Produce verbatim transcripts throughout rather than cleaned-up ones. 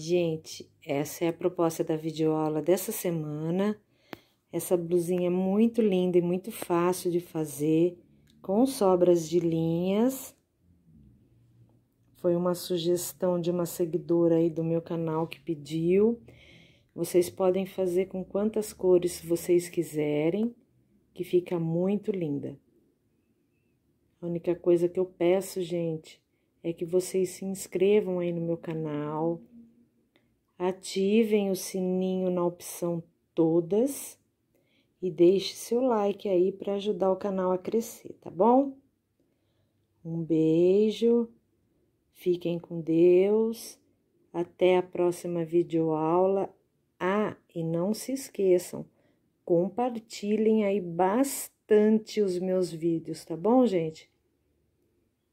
Gente, essa é a proposta da videoaula dessa semana. Essa blusinha muito linda e muito fácil de fazer, com sobras de linhas. Foi uma sugestão de uma seguidora aí do meu canal que pediu. Vocês podem fazer com quantas cores vocês quiserem, que fica muito linda. A única coisa que eu peço, gente, é que vocês se inscrevam aí no meu canal, ativem o sininho na opção todas e deixe seu like aí para ajudar o canal a crescer, tá bom? Um beijo, fiquem com Deus, até a próxima videoaula. Ah, e não se esqueçam, compartilhem aí bastante os meus vídeos, tá bom, gente?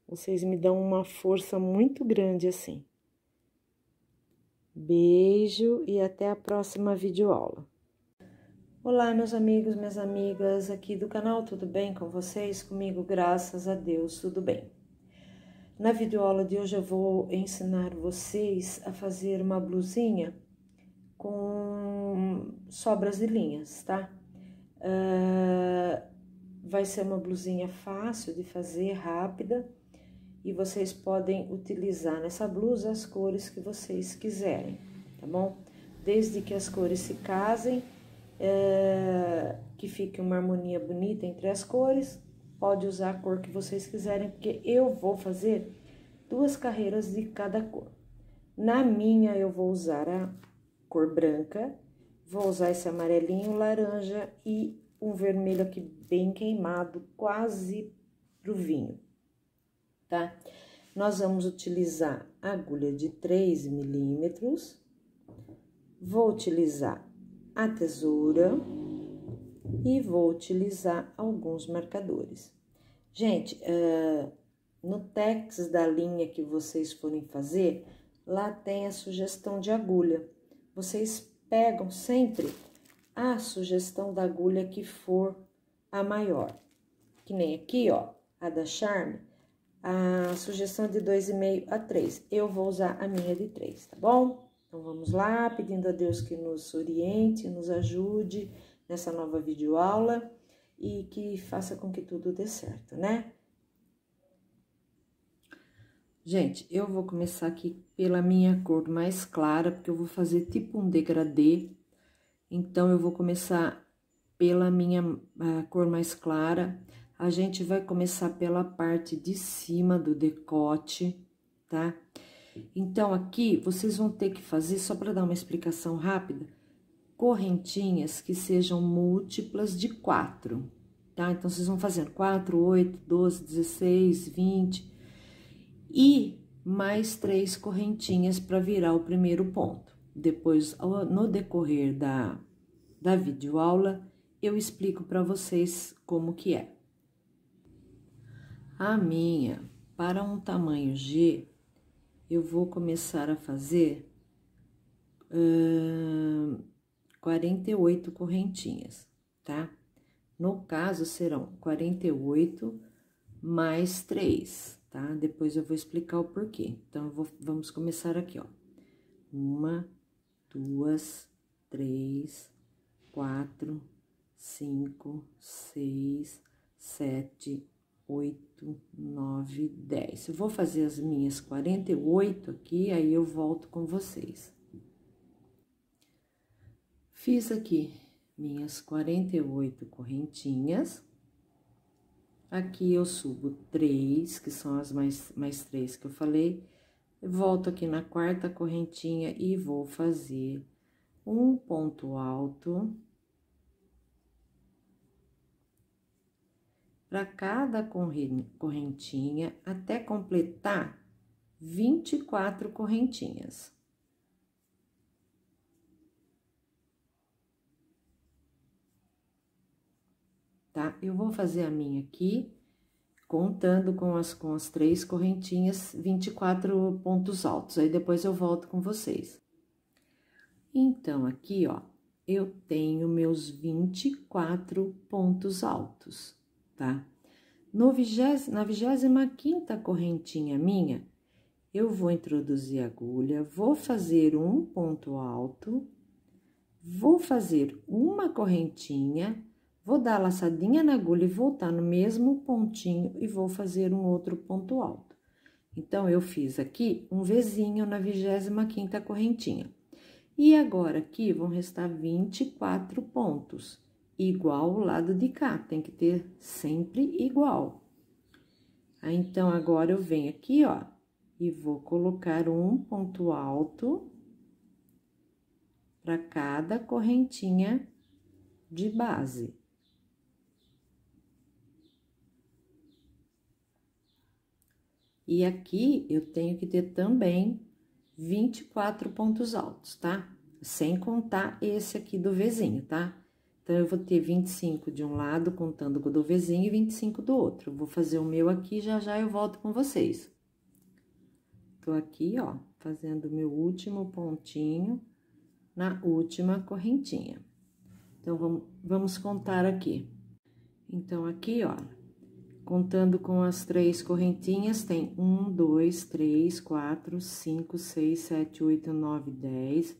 Vocês me dão uma força muito grande assim. Beijo e até a próxima videoaula. Olá, meus amigos, minhas amigas aqui do canal, tudo bem com vocês? Comigo, graças a Deus, tudo bem. Na videoaula de hoje eu vou ensinar vocês a fazer uma blusinha com sobras de linhas, tá? Uh, vai ser uma blusinha fácil de fazer, rápida, e vocês podem utilizar nessa blusa as cores que vocês quiserem, tá bom? Desde que as cores se casem, uh, que fique uma harmonia bonita entre as cores, pode usar a cor que vocês quiserem, porque eu vou fazer duas carreiras de cada cor. Na minha eu vou usar a cor branca, vou usar esse amarelinho, laranja e um vermelho aqui bem queimado, quase pro vinho, tá? Nós vamos utilizar agulha de três milímetros, vou utilizar a tesoura e vou utilizar alguns marcadores. Gente, uh, no tex da linha que vocês forem fazer, lá tem a sugestão de agulha. Vocês pegam sempre a sugestão da agulha que for a maior. Que nem aqui, ó, a da Charme, a sugestão de dois vírgula cinco a três. Eu vou usar a minha de três, tá bom? Então, vamos lá, pedindo a Deus que nos oriente, nos ajude nessa nova videoaula e que faça com que tudo dê certo, né? Gente, eu vou começar aqui pela minha cor mais clara, porque eu vou fazer tipo um degradê. Então, eu vou começar pela minha a cor mais clara. A gente vai começar pela parte de cima do decote, tá? Então, aqui, vocês vão ter que fazer, só para dar uma explicação rápida, correntinhas que sejam múltiplas de quatro, tá? Então, vocês vão fazendo quatro, oito, doze, dezesseis, vinte... E mais três correntinhas para virar o primeiro ponto. Depois, no decorrer da, da videoaula, eu explico para vocês como que é. A minha, para um tamanho G, eu vou começar a fazer hum, quarenta e oito correntinhas, tá? No caso, serão quarenta e oito mais três. Tá? Depois eu vou explicar o porquê. Então, eu vou, vamos começar aqui, ó. Uma, duas, três, quatro, cinco, seis, sete, oito, nove, dez. Eu vou fazer as minhas quarenta e oito aqui, aí eu volto com vocês. Fiz aqui minhas quarenta e oito correntinhas. Aqui eu subo três, que são as mais, mais três que eu falei. Volto aqui na quarta correntinha e vou fazer um ponto alto. Para cada correntinha, até completar vinte e quatro correntinhas. Tá? Eu vou fazer a minha aqui, contando com as, com as três correntinhas, vinte e quatro pontos altos. Aí, depois eu volto com vocês. Então, aqui, ó, eu tenho meus vinte e quatro pontos altos, tá? No vigésimo, na vigésima quinta correntinha minha, eu vou introduzir a agulha, vou fazer um ponto alto, vou fazer uma correntinha, vou dar a laçadinha na agulha e voltar no mesmo pontinho e vou fazer um outro ponto alto. Então, eu fiz aqui um Vzinho na vigésima quinta correntinha. E agora, aqui, vão restar vinte e quatro pontos, igual o lado de cá, tem que ter sempre igual. Aí, então, agora, eu venho aqui, ó, e vou colocar um ponto alto para cada correntinha de base. E aqui, eu tenho que ter também vinte e quatro pontos altos, tá? Sem contar esse aqui do Vzinho, tá? Então, eu vou ter vinte e cinco de um lado, contando com o do Vzinho, e vinte e cinco do outro. Eu vou fazer o meu aqui, já já eu volto com vocês. Tô aqui, ó, fazendo o meu último pontinho na última correntinha. Então, vamos, vamos contar aqui. Então, aqui, ó, contando com as três correntinhas, tem um, dois, três, quatro, cinco, seis, sete, oito, nove, dez,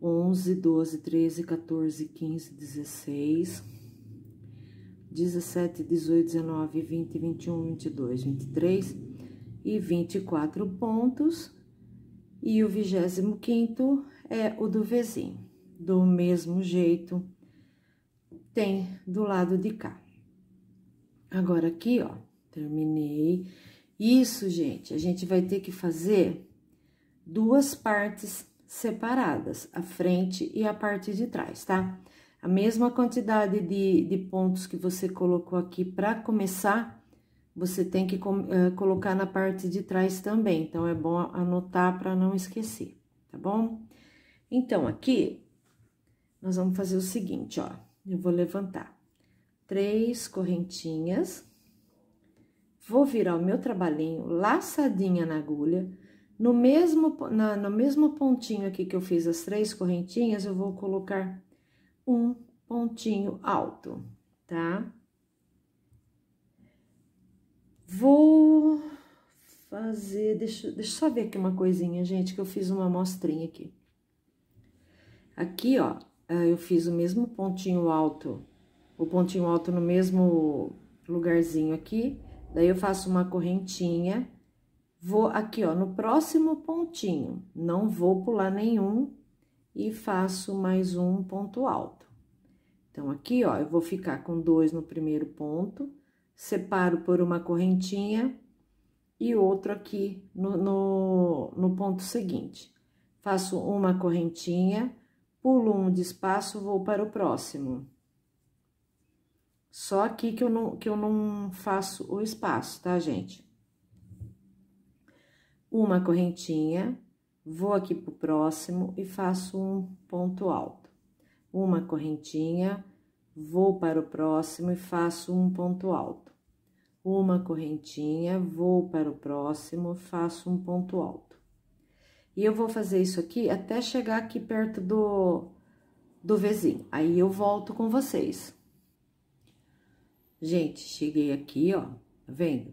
onze, doze, treze, quatorze, quinze, dezesseis, dezessete, dezoito, dezenove, vinte, vinte e um, vinte e dois, vinte e três e vinte e quatro pontos. E o vigésimo quinto é o do Vzinho. Do mesmo jeito, tem do lado de cá. Agora, aqui, ó, terminei. Isso, gente, a gente vai ter que fazer duas partes separadas, a frente e a parte de trás, tá? A mesma quantidade de, de pontos que você colocou aqui para começar, você tem que uh, colocar na parte de trás também. Então, é bom anotar para não esquecer, tá bom? Então, aqui, nós vamos fazer o seguinte, ó, eu vou levantar três correntinhas, vou virar o meu trabalhinho, laçadinha na agulha, no mesmo, na, no mesmo pontinho aqui que eu fiz as três correntinhas, eu vou colocar um pontinho alto, tá? Vou fazer, deixa, deixa eu só ver aqui uma coisinha, gente, que eu fiz uma amostrinha aqui. Aqui, ó, eu fiz o mesmo pontinho alto, o pontinho alto no mesmo lugarzinho aqui, daí eu faço uma correntinha, vou aqui, ó, no próximo pontinho, não vou pular nenhum, e faço mais um ponto alto. Então, aqui, ó, eu vou ficar com dois no primeiro ponto, separo por uma correntinha e outro aqui no, no, no ponto seguinte. Faço uma correntinha, pulo um de espaço, vou para o próximo. Só aqui que eu, não, que eu não faço o espaço, tá, gente? Uma correntinha, vou aqui pro próximo e faço um ponto alto. Uma correntinha, vou para o próximo e faço um ponto alto. Uma correntinha, vou para o próximo e faço um ponto alto. E eu vou fazer isso aqui até chegar aqui perto do, do Vzinho. Aí, eu volto com vocês. Gente, cheguei aqui, ó, tá vendo?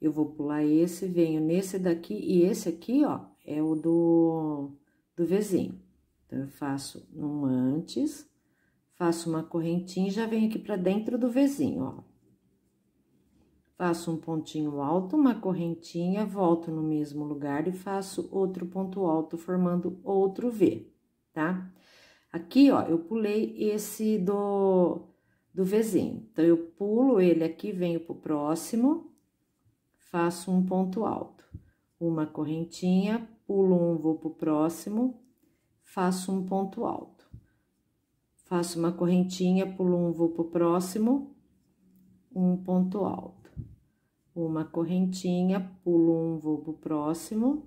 Eu vou pular esse, venho nesse daqui, e esse aqui, ó, é o do, do Vzinho. Então, eu faço um antes, faço uma correntinha e já venho aqui pra dentro do Vzinho, ó. Faço um pontinho alto, uma correntinha, volto no mesmo lugar e faço outro ponto alto, formando outro V, tá? Aqui, ó, eu pulei esse do... do Vzinho. Então, eu pulo ele aqui, venho pro próximo, faço um ponto alto, uma correntinha, pulo um, vou pro próximo, faço um ponto alto. Faço uma correntinha, pulo um, vou pro próximo, um ponto alto. Uma correntinha, pulo um, vou pro próximo,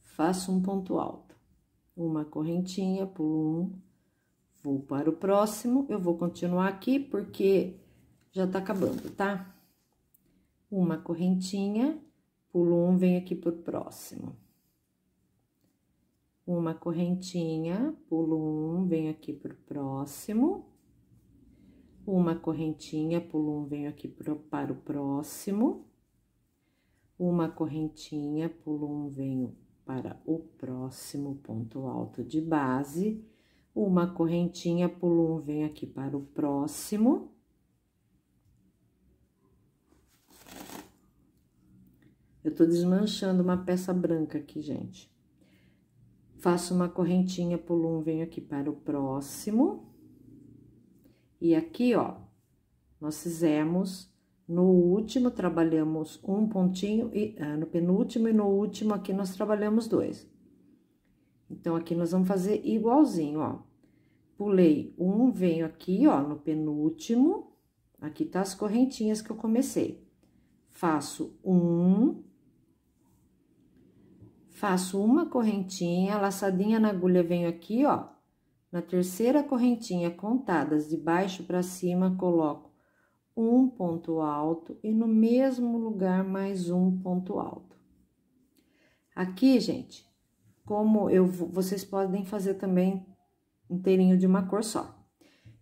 faço um ponto alto. Uma correntinha, pulo um, vou para o próximo, eu vou continuar aqui, porque já tá acabando, tá? Uma correntinha, pulo um, venho aqui pro próximo. Uma correntinha, pulo um, venho aqui pro próximo. Uma correntinha, pulo um, venho aqui pro, para o próximo. uma correntinha, pulo um, venho para o próximo ponto alto de base, uma correntinha, pulo um, venho aqui para o próximo. Eu tô desmanchando uma peça branca aqui, gente. Faço uma correntinha, pulo um, venho aqui para o próximo. E aqui, ó, nós fizemos, no último, trabalhamos um pontinho, e ah, no penúltimo e no último aqui nós trabalhamos dois. Então, aqui nós vamos fazer igualzinho, ó. Pulei um, venho aqui, ó, no penúltimo. Aqui tá as correntinhas que eu comecei. Faço um... Faço uma correntinha, laçadinha na agulha, venho aqui, ó, na terceira correntinha, contadas de baixo pra cima, coloco um ponto alto e no mesmo lugar mais um ponto alto. Aqui, gente, como eu vou, vocês podem fazer também inteirinho de uma cor só.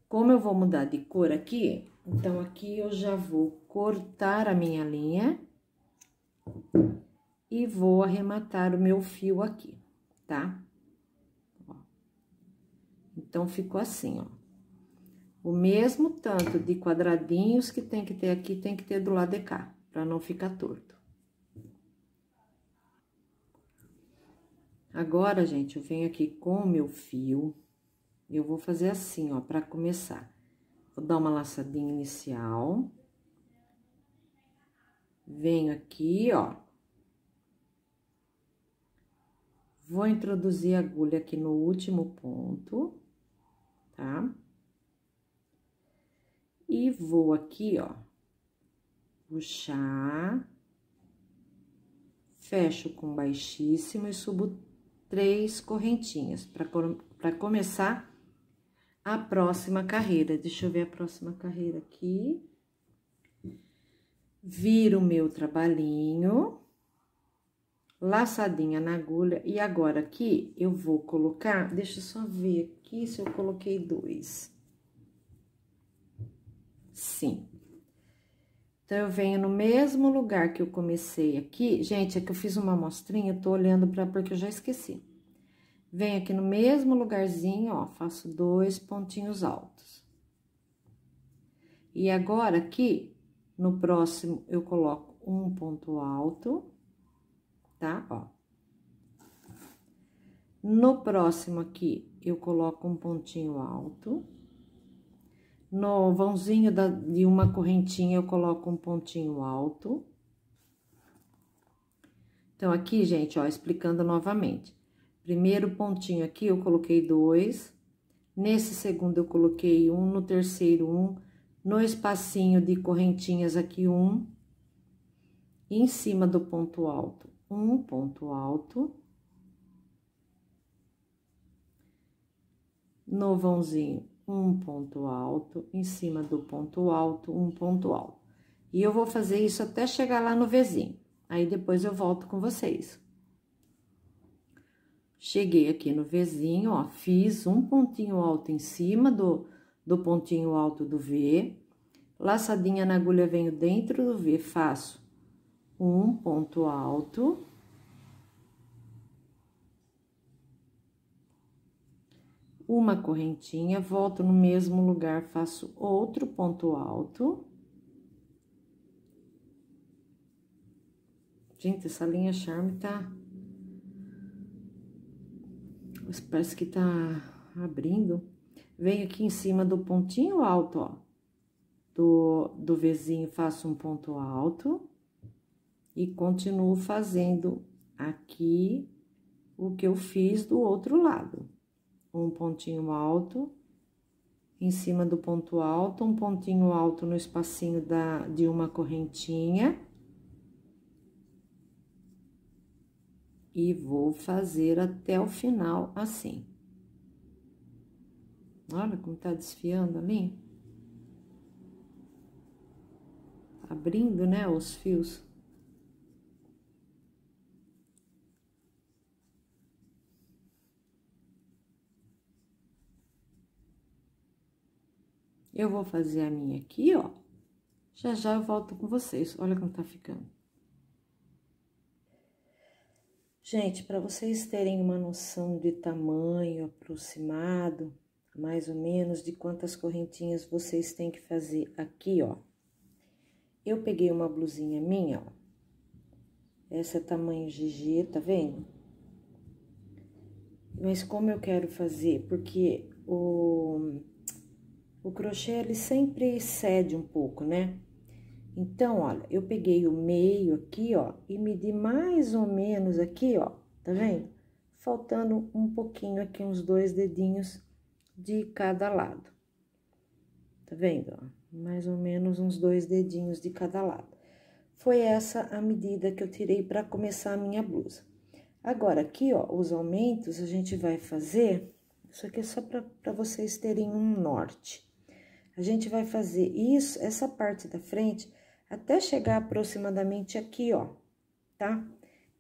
Como eu vou mudar de cor aqui, então aqui eu já vou cortar a minha linha. E vou arrematar o meu fio aqui, tá? Ó. Então, ficou assim, ó. O mesmo tanto de quadradinhos que tem que ter aqui, tem que ter do lado de cá, pra não ficar torto. Agora, gente, eu venho aqui com o meu fio. Eu vou fazer assim, ó, pra começar. Vou dar uma laçadinha inicial. Venho aqui, ó. Vou introduzir a agulha aqui no último ponto, tá? E vou aqui, ó, puxar, fecho com baixíssimo e subo três correntinhas para para começar a próxima carreira. Deixa eu ver a próxima carreira aqui. Viro o meu trabalhinho. Laçadinha na agulha, e agora aqui eu vou colocar, deixa eu só ver aqui se eu coloquei dois. Sim. Então, eu venho no mesmo lugar que eu comecei aqui, gente, é que eu fiz uma amostrinha, eu tô olhando pra, porque eu já esqueci. Venho aqui no mesmo lugarzinho, ó, faço dois pontinhos altos. E agora aqui, no próximo, eu coloco um ponto alto... Tá? Ó. No próximo aqui, eu coloco um pontinho alto. No vãozinho da, de uma correntinha, eu coloco um pontinho alto. Então, aqui, gente, ó, explicando novamente. Primeiro pontinho aqui, eu coloquei dois. Nesse segundo, eu coloquei um. No terceiro, um. No espacinho de correntinhas aqui, um. E em cima do ponto alto. Um ponto alto. No vãozinho, um ponto alto. Em cima do ponto alto, um ponto alto. E eu vou fazer isso até chegar lá no vizinho. Aí, depois eu volto com vocês. Cheguei aqui no vizinho, ó. Fiz um pontinho alto em cima do, do pontinho alto do V. Laçadinha na agulha, venho dentro do V, faço... Um ponto alto. Uma correntinha, volto no mesmo lugar, faço outro ponto alto. Gente, essa linha charme tá... Parece que tá abrindo. Venho aqui em cima do pontinho alto, ó. Do, do vizinho, faço um ponto alto. E continuo fazendo aqui o que eu fiz do outro lado. Um pontinho alto, em cima do ponto alto, um pontinho alto no espacinho da, de uma correntinha. E vou fazer até o final assim. Olha como tá desfiando ali. Abrindo, né, os fios. Eu vou fazer a minha aqui, ó. Já, já eu volto com vocês. Olha como tá ficando. Gente, para vocês terem uma noção de tamanho aproximado, mais ou menos, de quantas correntinhas vocês têm que fazer aqui, ó. Eu peguei uma blusinha minha, ó. Essa é tamanho G G, tá vendo? Mas como eu quero fazer, porque o, o crochê, ele sempre cede um pouco, né? Então, olha, eu peguei o meio aqui, ó, e medi mais ou menos aqui, ó, tá vendo? Faltando um pouquinho aqui, uns dois dedinhos de cada lado. Tá vendo, ó? Mais ou menos uns dois dedinhos de cada lado. Foi essa a medida que eu tirei para começar a minha blusa. Agora, aqui, ó, os aumentos, a gente vai fazer... Isso aqui é só para vocês terem um norte. A gente vai fazer isso, essa parte da frente, até chegar aproximadamente aqui, ó, tá?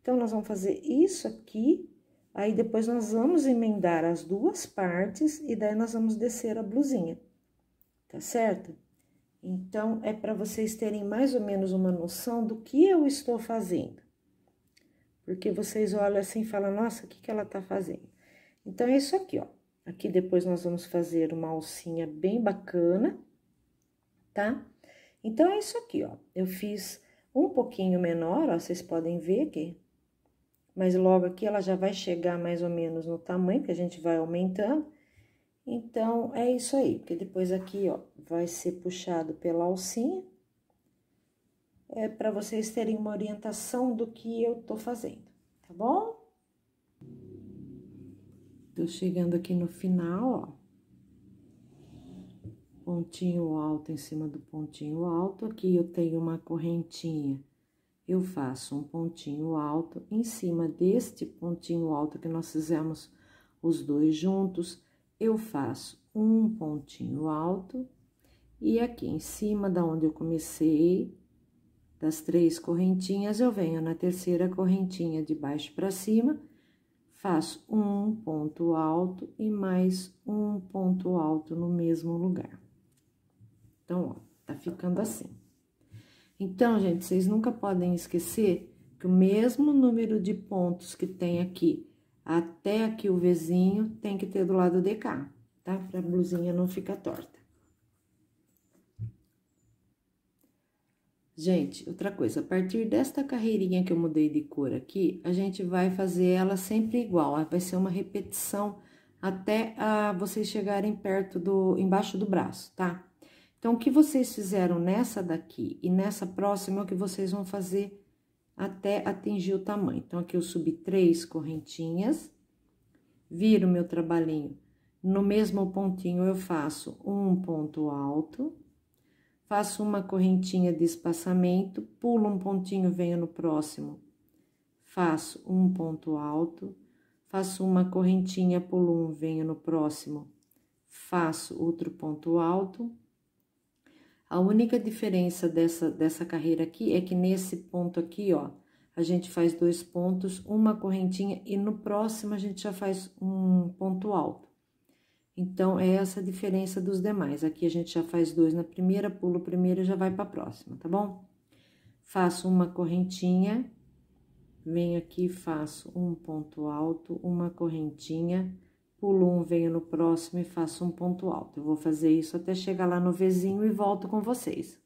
Então, nós vamos fazer isso aqui, aí depois nós vamos emendar as duas partes e daí nós vamos descer a blusinha, tá certo? Então, é para vocês terem mais ou menos uma noção do que eu estou fazendo. Porque vocês olham assim e falam, nossa, o que que ela tá fazendo? Então, é isso aqui, ó. Aqui, depois, nós vamos fazer uma alcinha bem bacana, tá? Então, é isso aqui, ó. Eu fiz um pouquinho menor, ó, vocês podem ver aqui. Mas logo aqui, ela já vai chegar mais ou menos no tamanho, que a gente vai aumentando. Então, é isso aí, porque depois aqui, ó, vai ser puxado pela alcinha. É para vocês terem uma orientação do que eu tô fazendo, tá bom? Tô chegando aqui no final, ó. Pontinho alto em cima do pontinho alto. Aqui eu tenho uma correntinha. Eu faço um pontinho alto em cima deste pontinho alto que nós fizemos os dois juntos. Eu faço um pontinho alto e aqui em cima da onde eu comecei, das três correntinhas, eu venho na terceira correntinha de baixo para cima, faço um ponto alto e mais um ponto alto no mesmo lugar. Então, ó, tá ficando assim. Então, gente, vocês nunca podem esquecer que o mesmo número de pontos que tem aqui até aqui o vizinho tem que ter do lado de cá, tá? Pra blusinha não ficar torta. Gente, outra coisa, a partir desta carreirinha que eu mudei de cor aqui, a gente vai fazer ela sempre igual, vai ser uma repetição até a vocês chegarem perto do, embaixo do braço, tá? Então, o que vocês fizeram nessa daqui e nessa próxima é o que vocês vão fazer até atingir o tamanho. Então, aqui eu subi três correntinhas, viro meu trabalhinho, no mesmo pontinho eu faço um ponto alto, faço uma correntinha de espaçamento, pulo um pontinho, venho no próximo, faço um ponto alto, faço uma correntinha, pulo um, venho no próximo, faço outro ponto alto. A única diferença dessa, dessa carreira aqui é que nesse ponto aqui, ó, a gente faz dois pontos, uma correntinha e no próximo a gente já faz um ponto alto. Então, é essa a diferença dos demais. Aqui a gente já faz dois na primeira, pulo o primeiro e já vai pra próxima, tá bom? Faço uma correntinha, venho aqui, faço um ponto alto, uma correntinha, pulo um, venho no próximo e faço um ponto alto. Eu vou fazer isso até chegar lá no Vzinho e volto com vocês.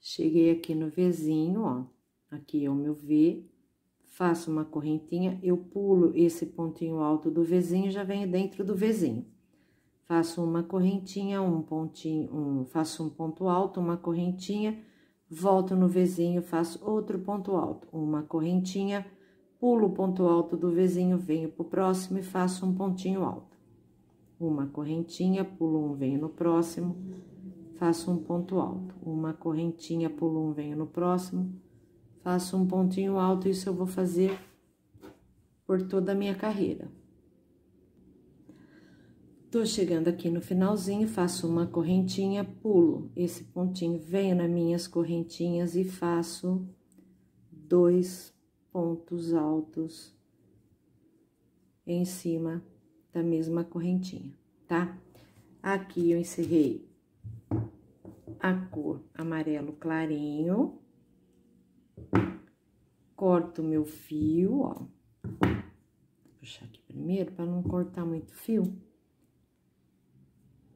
Cheguei aqui no Vzinho, ó, aqui é o meu V, faço uma correntinha, eu pulo esse pontinho alto do Vzinho e já venho dentro do Vzinho. Faço uma correntinha, um pontinho, um, faço um ponto alto, uma correntinha, volto no Vzinho, faço outro ponto alto, uma correntinha, pulo o ponto alto do Vzinho, venho pro próximo e faço um pontinho alto. Uma correntinha, pulo um, venho no próximo, faço um ponto alto. Uma correntinha, pulo um, venho no próximo, faço um pontinho alto, isso eu vou fazer por toda a minha carreira. Tô chegando aqui no finalzinho, faço uma correntinha, pulo esse pontinho, venho nas minhas correntinhas e faço dois pontos altos em cima da mesma correntinha, tá? Aqui eu encerrei a cor amarelo clarinho, corto meu fio, ó. puxar aqui primeiro, para não cortar muito fio.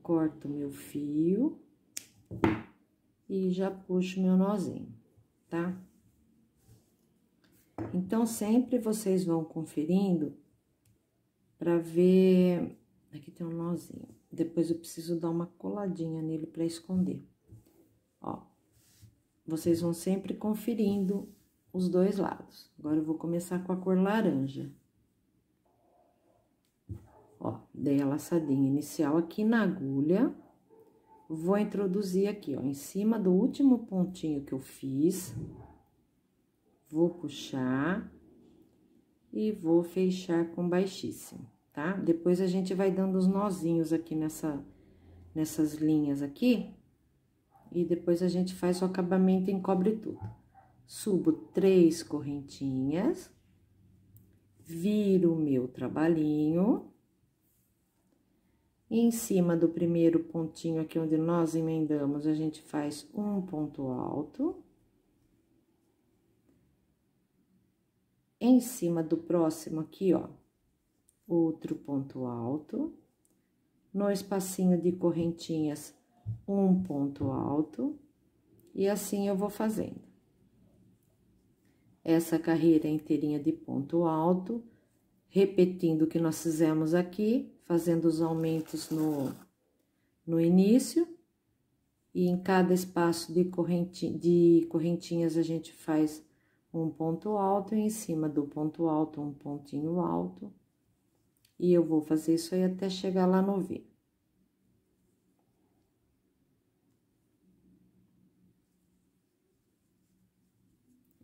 Corto meu fio e já puxo meu nozinho, tá? Então, sempre vocês vão conferindo pra ver... Aqui tem um nozinho. Depois eu preciso dar uma coladinha nele pra esconder. Ó, vocês vão sempre conferindo os dois lados. Agora, eu vou começar com a cor laranja. Ó, dei a laçadinha inicial aqui na agulha. Vou introduzir aqui, ó, em cima do último pontinho que eu fiz. Vou puxar e vou fechar com baixíssimo, tá? Depois a gente vai dando os nozinhos aqui nessa, nessas linhas aqui. E depois a gente faz o acabamento e encobre tudo. Subo três correntinhas. Viro o meu trabalhinho. E em cima do primeiro pontinho aqui onde nós emendamos, a gente faz um ponto alto. Em cima do próximo aqui, ó, outro ponto alto. No espacinho de correntinhas, um ponto alto. E assim eu vou fazendo. Essa carreira inteirinha de ponto alto, repetindo o que nós fizemos aqui, fazendo os aumentos no, no início. E em cada espaço de, correntinha, de correntinhas, a gente faz um ponto alto, e em cima do ponto alto, um pontinho alto. E eu vou fazer isso aí até chegar lá no V.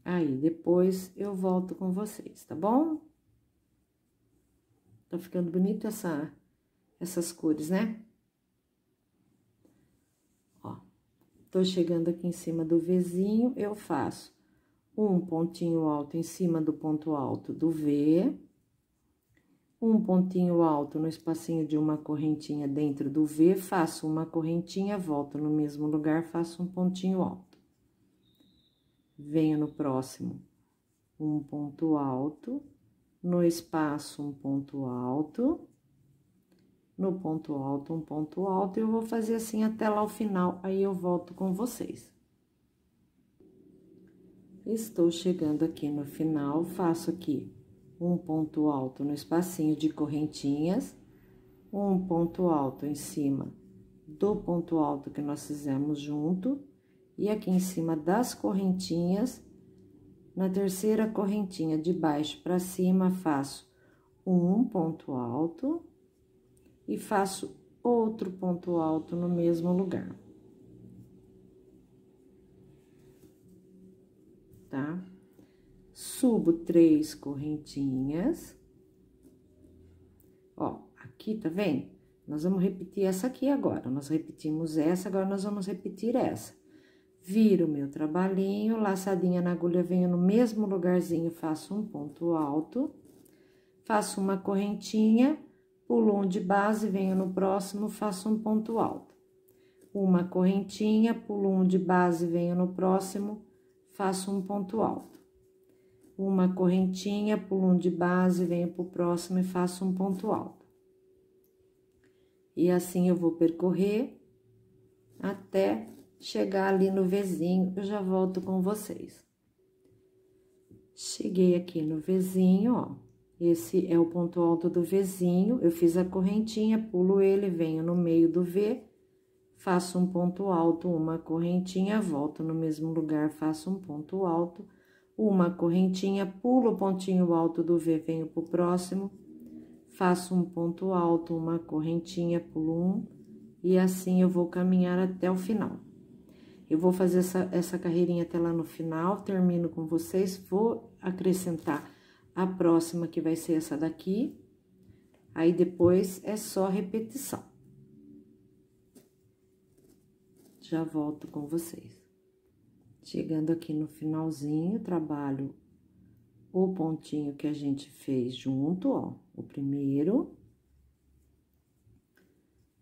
Aí, depois eu volto com vocês, tá bom? Tá ficando bonito essa, essas cores, né? Ó, tô chegando aqui em cima do Vzinho, eu faço um pontinho alto em cima do ponto alto do V, um pontinho alto no espacinho de uma correntinha dentro do V, faço uma correntinha, volto no mesmo lugar, faço um pontinho alto. Venho no próximo, um ponto alto, no espaço um ponto alto, no ponto alto um ponto alto, e eu vou fazer assim até lá o final, aí eu volto com vocês. Estou chegando aqui no final, faço aqui um ponto alto no espacinho de correntinhas, um ponto alto em cima do ponto alto que nós fizemos junto, e aqui em cima das correntinhas, na terceira correntinha de baixo para cima, faço um ponto alto e faço outro ponto alto no mesmo lugar. Tá? Subo três correntinhas. Ó, aqui, tá vendo? Nós vamos repetir essa aqui agora. Nós repetimos essa, agora nós vamos repetir essa. Viro o meu trabalhinho, laçadinha na agulha, venho no mesmo lugarzinho, faço um ponto alto. Faço uma correntinha, pulo um de base, venho no próximo, faço um ponto alto. Uma correntinha, pulo um de base, venho no próximo... Faço um ponto alto, uma correntinha, pulo um de base, venho pro próximo e faço um ponto alto. E assim eu vou percorrer até chegar ali no Vzinho, eu já volto com vocês. Cheguei aqui no Vzinho, ó, esse é o ponto alto do Vzinho, eu fiz a correntinha, pulo ele, venho no meio do V... Faço um ponto alto, uma correntinha, volto no mesmo lugar, faço um ponto alto, uma correntinha, pulo o pontinho alto do V, venho pro próximo, faço um ponto alto, uma correntinha, pulo um, e assim eu vou caminhar até o final. Eu vou fazer essa, essa carreirinha até lá no final, termino com vocês, vou acrescentar a próxima, que vai ser essa daqui, aí depois é só repetição. Já volto com vocês. Chegando aqui no finalzinho, trabalho o pontinho que a gente fez junto, ó, o primeiro.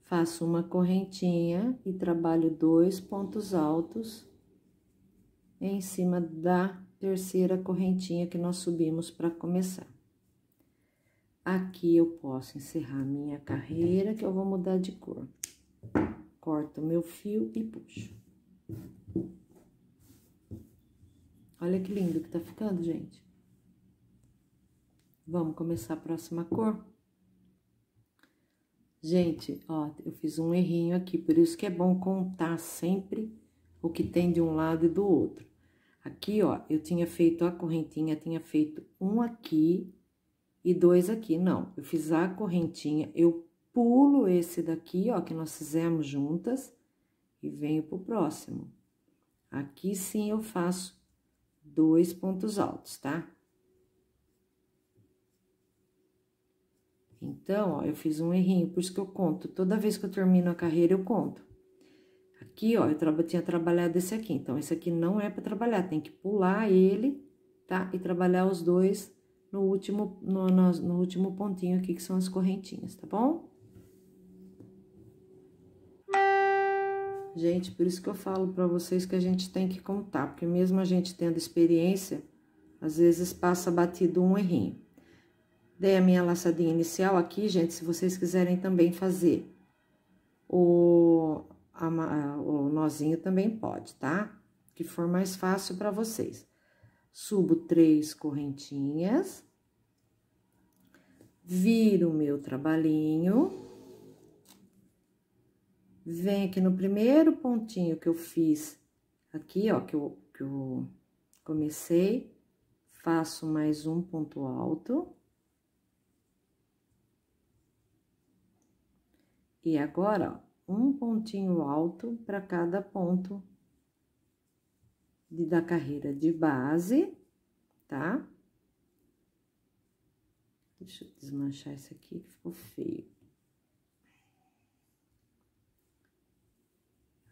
Faço uma correntinha e trabalho dois pontos altos em cima da terceira correntinha que nós subimos para começar. Aqui eu posso encerrar minha carreira, que eu vou mudar de cor. Corto meu fio e puxo. Olha que lindo que tá ficando, gente. Vamos começar a próxima cor? Gente, ó, eu fiz um errinho aqui, por isso que é bom contar sempre o que tem de um lado e do outro. Aqui, ó, eu tinha feito a correntinha, tinha feito um aqui e dois aqui. Não, eu fiz a correntinha, eu pulo esse daqui, ó, que nós fizemos juntas e venho pro próximo. Aqui sim eu faço dois pontos altos, tá? Então, ó, eu fiz um errinho, por isso que eu conto. Toda vez que eu termino a carreira, eu conto. Aqui, ó, eu traba, tinha trabalhado esse aqui. Então, esse aqui não é pra trabalhar, tem que pular ele, tá? E trabalhar os dois no último, no, no, no último pontinho aqui, que são as correntinhas, tá bom? Gente, por isso que eu falo pra vocês que a gente tem que contar, porque mesmo a gente tendo experiência, às vezes passa batido um errinho. Dei a minha laçadinha inicial aqui, gente, se vocês quiserem também fazer o, a, o nozinho também pode, tá? Que for mais fácil para vocês. Subo três correntinhas, viro o meu trabalhinho, venho aqui no primeiro pontinho que eu fiz aqui, ó, que eu, que eu comecei, faço mais um ponto alto. E agora, ó, um pontinho alto para cada ponto de, da carreira de base, tá? Deixa eu desmanchar isso aqui, que ficou feio.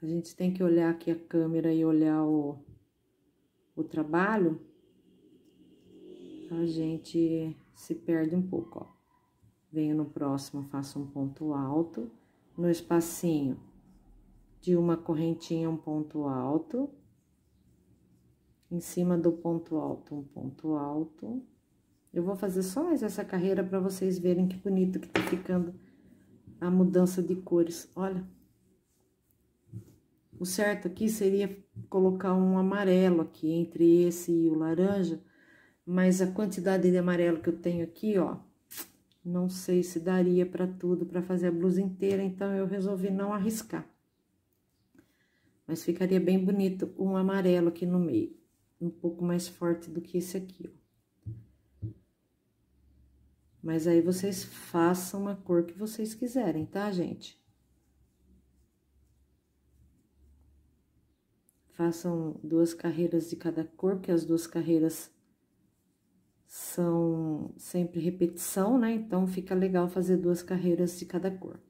A gente tem que olhar aqui a câmera e olhar o, o trabalho. A gente se perde um pouco, ó. Venho no próximo, faço um ponto alto. No espacinho de uma correntinha, um ponto alto. Em cima do ponto alto, um ponto alto. Eu vou fazer só mais essa carreira para vocês verem que bonito que tá ficando a mudança de cores. Olha. O certo aqui seria colocar um amarelo aqui, entre esse e o laranja. Mas a quantidade de amarelo que eu tenho aqui, ó. Não sei se daria para tudo, para fazer a blusa inteira, então eu resolvi não arriscar. Mas ficaria bem bonito um amarelo aqui no meio, um pouco mais forte do que esse aqui, ó. Mas aí vocês façam a cor que vocês quiserem, tá, gente? Façam duas carreiras de cada cor, porque as duas carreiras são sempre repetição, né? Então, fica legal fazer duas carreiras de cada cor.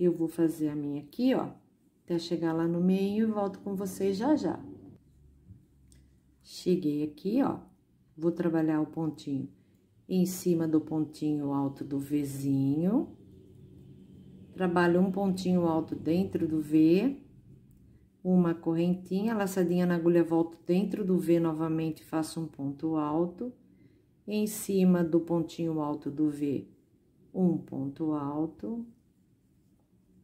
Eu vou fazer a minha aqui, ó, até chegar lá no meio e volto com vocês já já. Cheguei aqui, ó, vou trabalhar o pontinho em cima do pontinho alto do Vzinho. Trabalho um pontinho alto dentro do V. Uma correntinha, laçadinha na agulha, volto dentro do V novamente, faço um ponto alto. Em cima do pontinho alto do V, um ponto alto.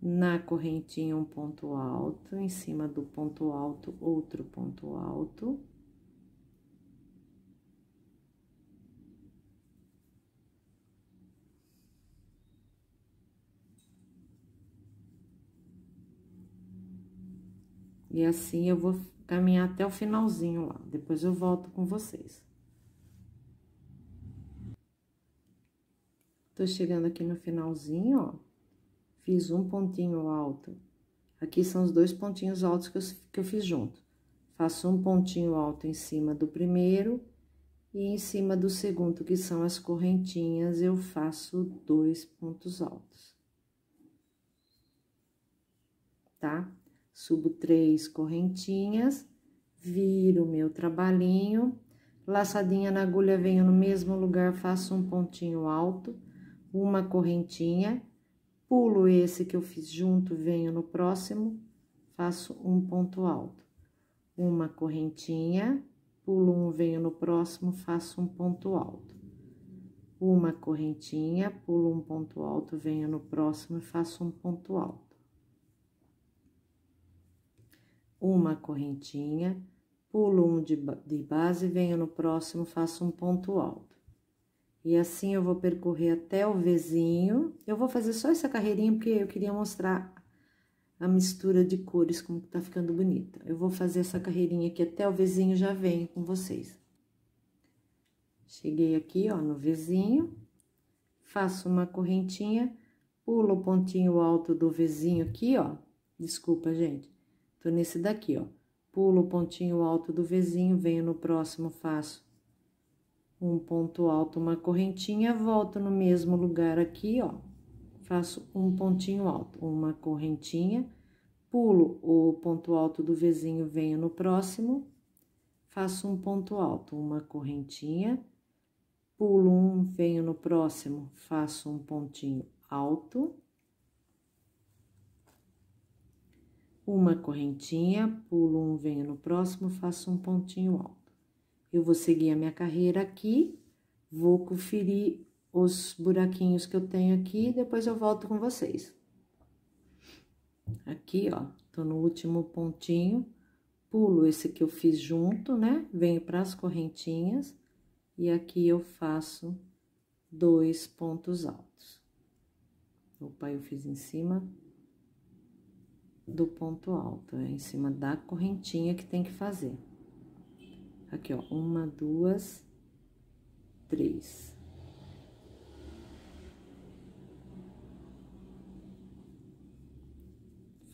Na correntinha, um ponto alto. Em cima do ponto alto, outro ponto alto. E assim eu vou caminhar até o finalzinho lá, depois eu volto com vocês. Tô chegando aqui no finalzinho, ó, fiz um pontinho alto. Aqui são os dois pontinhos altos que eu, que eu fiz junto. Faço um pontinho alto em cima do primeiro e em cima do segundo, que são as correntinhas, eu faço dois pontos altos. Tá? Subo três correntinhas, viro o meu trabalhinho, laçadinha na agulha, venho no mesmo lugar, faço um pontinho alto, uma correntinha, pulo esse que eu fiz junto, venho no próximo, faço um ponto alto, uma correntinha, pulo um, venho no próximo, faço um ponto alto. uma correntinha, pulo um ponto alto, venho no próximo e faço um ponto alto. Uma correntinha, pulo um de base, venho no próximo, faço um ponto alto. E assim eu vou percorrer até o vizinho. Eu vou fazer só essa carreirinha porque eu queria mostrar a mistura de cores, como que tá ficando bonita. Eu vou fazer essa carreirinha aqui até o vizinho, já venho com vocês. Cheguei aqui, ó, no vizinho, faço uma correntinha, pulo o pontinho alto do vizinho aqui, ó. Desculpa, gente. Tô nesse daqui, ó. Pulo o pontinho alto do vizinho, venho no próximo, faço um ponto alto, uma correntinha, volto no mesmo lugar aqui, ó. Faço um pontinho alto, uma correntinha, pulo o ponto alto do vizinho, venho no próximo, faço um ponto alto, uma correntinha, pulo um, venho no próximo, faço um pontinho alto, uma correntinha, pulo um, venho no próximo, faço um pontinho alto. Eu vou seguir a minha carreira aqui, vou conferir os buraquinhos que eu tenho aqui, depois eu volto com vocês. Aqui, ó, tô no último pontinho, pulo esse que eu fiz junto, né? Venho pras correntinhas e aqui eu faço dois pontos altos. Opa, eu fiz em cima do ponto alto, é em cima da correntinha que tem que fazer. Aqui, ó, uma, duas, três.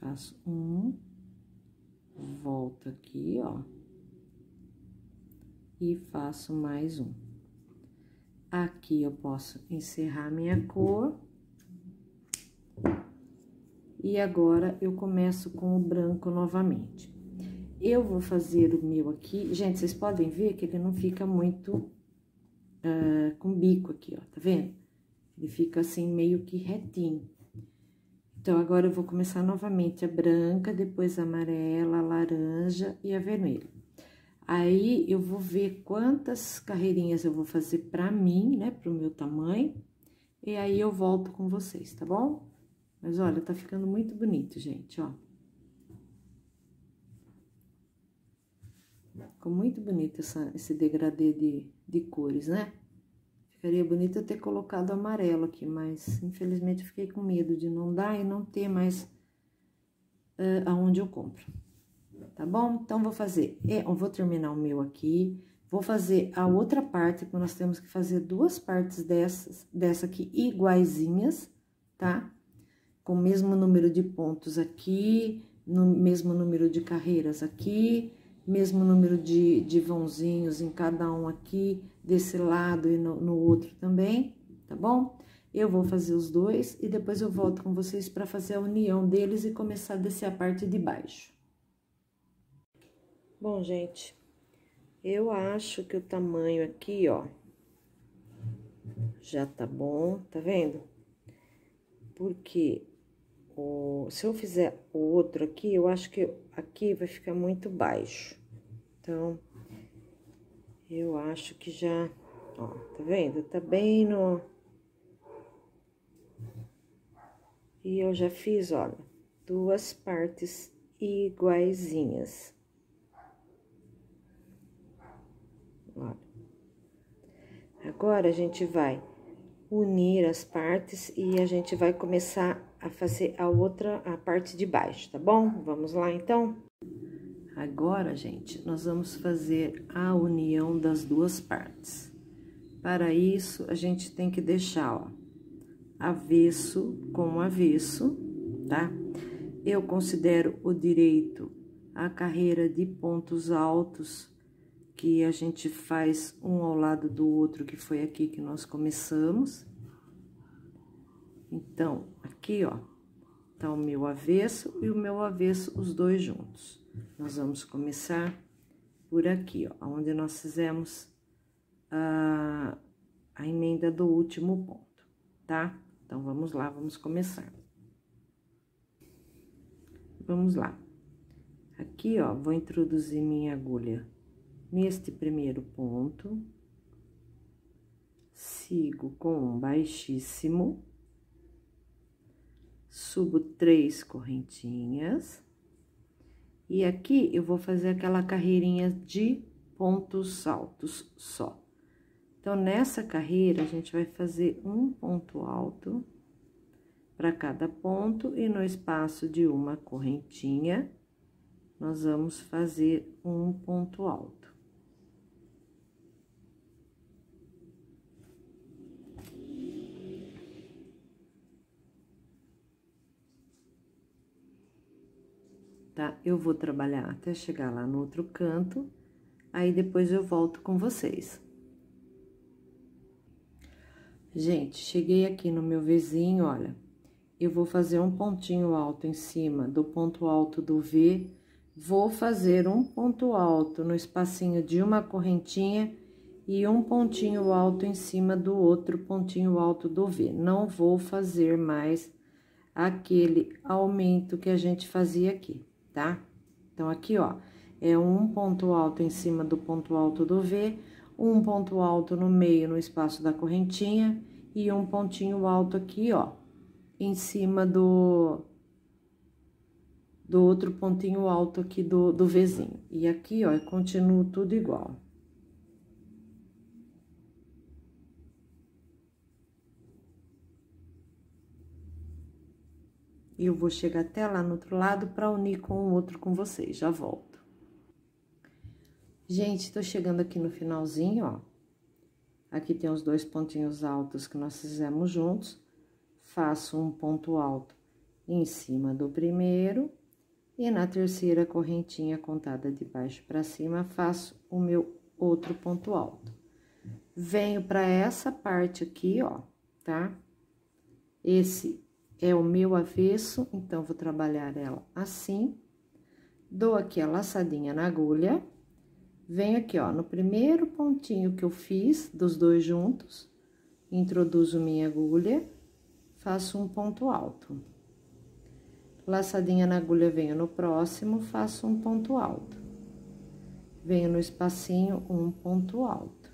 Faço um, volto aqui, ó, e faço mais um. Aqui eu posso encerrar minha cor. E agora eu começo com o branco novamente. Eu vou fazer o meu aqui, gente, vocês podem ver que ele não fica muito uh, com bico aqui, ó, tá vendo? Ele fica assim meio que retinho. Então, agora eu vou começar novamente a branca, depois a amarela, a laranja e a vermelha. Aí, eu vou ver quantas carreirinhas eu vou fazer pra mim, né, pro meu tamanho, e aí eu volto com vocês, tá bom? Mas, olha, tá ficando muito bonito, gente, ó. Ficou muito bonito essa, esse degradê de, de cores, né? Ficaria bonito eu ter colocado amarelo aqui, mas infelizmente eu fiquei com medo de não dar e não ter mais uh, aonde eu compro. Tá bom? Então, vou fazer... Eu vou terminar o meu aqui, vou fazer a outra parte, porque nós temos que fazer duas partes dessas, dessa aqui iguaizinhas, tá? Com o mesmo número de pontos aqui, no mesmo número de carreiras aqui... Mesmo número de, de vãozinhos em cada um aqui, desse lado e no, no outro também, tá bom? Eu vou fazer os dois e depois eu volto com vocês para fazer a união deles e começar a descer a parte de baixo. Bom, gente, eu acho que o tamanho aqui, ó, já tá bom, tá vendo? Porque o, se eu fizer o outro aqui, eu acho que aqui vai ficar muito baixo. Então, eu acho que já, ó, tá vendo? Tá bem no... E eu já fiz, olha, duas partes iguaizinhas. Olha. Agora, a gente vai unir as partes e a gente vai começar a fazer a outra, a parte de baixo, tá bom? Vamos lá, então? Agora, gente, nós vamos fazer a união das duas partes. Para isso, a gente tem que deixar, ó, avesso com avesso, tá? Eu considero o direito a carreira de pontos altos, que a gente faz um ao lado do outro, que foi aqui que nós começamos. Então, aqui, ó, tá o meu avesso e o meu avesso, os dois juntos. Nós vamos começar por aqui, ó, onde nós fizemos a, a emenda do último ponto, tá? Então, vamos lá, vamos começar. Vamos lá. Aqui, ó, vou introduzir minha agulha neste primeiro ponto. sigo com um baixíssimo, subo três correntinhas, e aqui eu vou fazer aquela carreirinha de pontos altos só. Então, nessa carreira, a gente vai fazer um ponto alto para cada ponto, e no espaço de uma correntinha, nós vamos fazer um ponto alto. Tá? Eu vou trabalhar até chegar lá no outro canto, aí depois eu volto com vocês. Gente, cheguei aqui no meu vizinho, olha, eu vou fazer um pontinho alto em cima do ponto alto do V, vou fazer um ponto alto no espacinho de uma correntinha e um pontinho alto em cima do outro pontinho alto do V. Não vou fazer mais aquele aumento que a gente fazia aqui, tá? Então, aqui, ó, é um ponto alto em cima do ponto alto do V, um ponto alto no meio, no espaço da correntinha, e um pontinho alto aqui, ó, em cima do, do outro pontinho alto aqui do, do Vzinho. E aqui, ó, eu continuo tudo igual. E eu vou chegar até lá no outro lado para unir com o outro com vocês, já volto. Gente, tô chegando aqui no finalzinho, ó. Aqui tem os dois pontinhos altos que nós fizemos juntos. Faço um ponto alto em cima do primeiro. E na terceira correntinha contada de baixo para cima, faço o meu outro ponto alto. Venho para essa parte aqui, ó, tá? Esse é o meu avesso, então, vou trabalhar ela assim. Dou aqui a laçadinha na agulha. Venho aqui, ó, no primeiro pontinho que eu fiz dos dois juntos, introduzo minha agulha, faço um ponto alto. Laçadinha na agulha, venho no próximo, faço um ponto alto. Venho no espacinho, um ponto alto.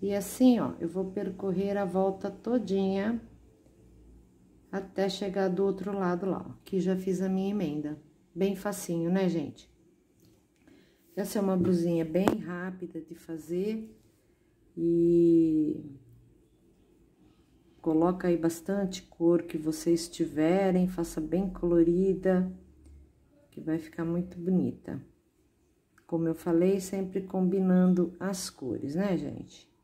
E assim, ó, eu vou percorrer a volta todinha até chegar do outro lado lá, ó, que já fiz a minha emenda. Bem facinho, né, gente? Essa é uma blusinha bem rápida de fazer e coloca aí bastante cor que vocês tiverem, faça bem colorida, que vai ficar muito bonita. Como eu falei, sempre combinando as cores, né, gente?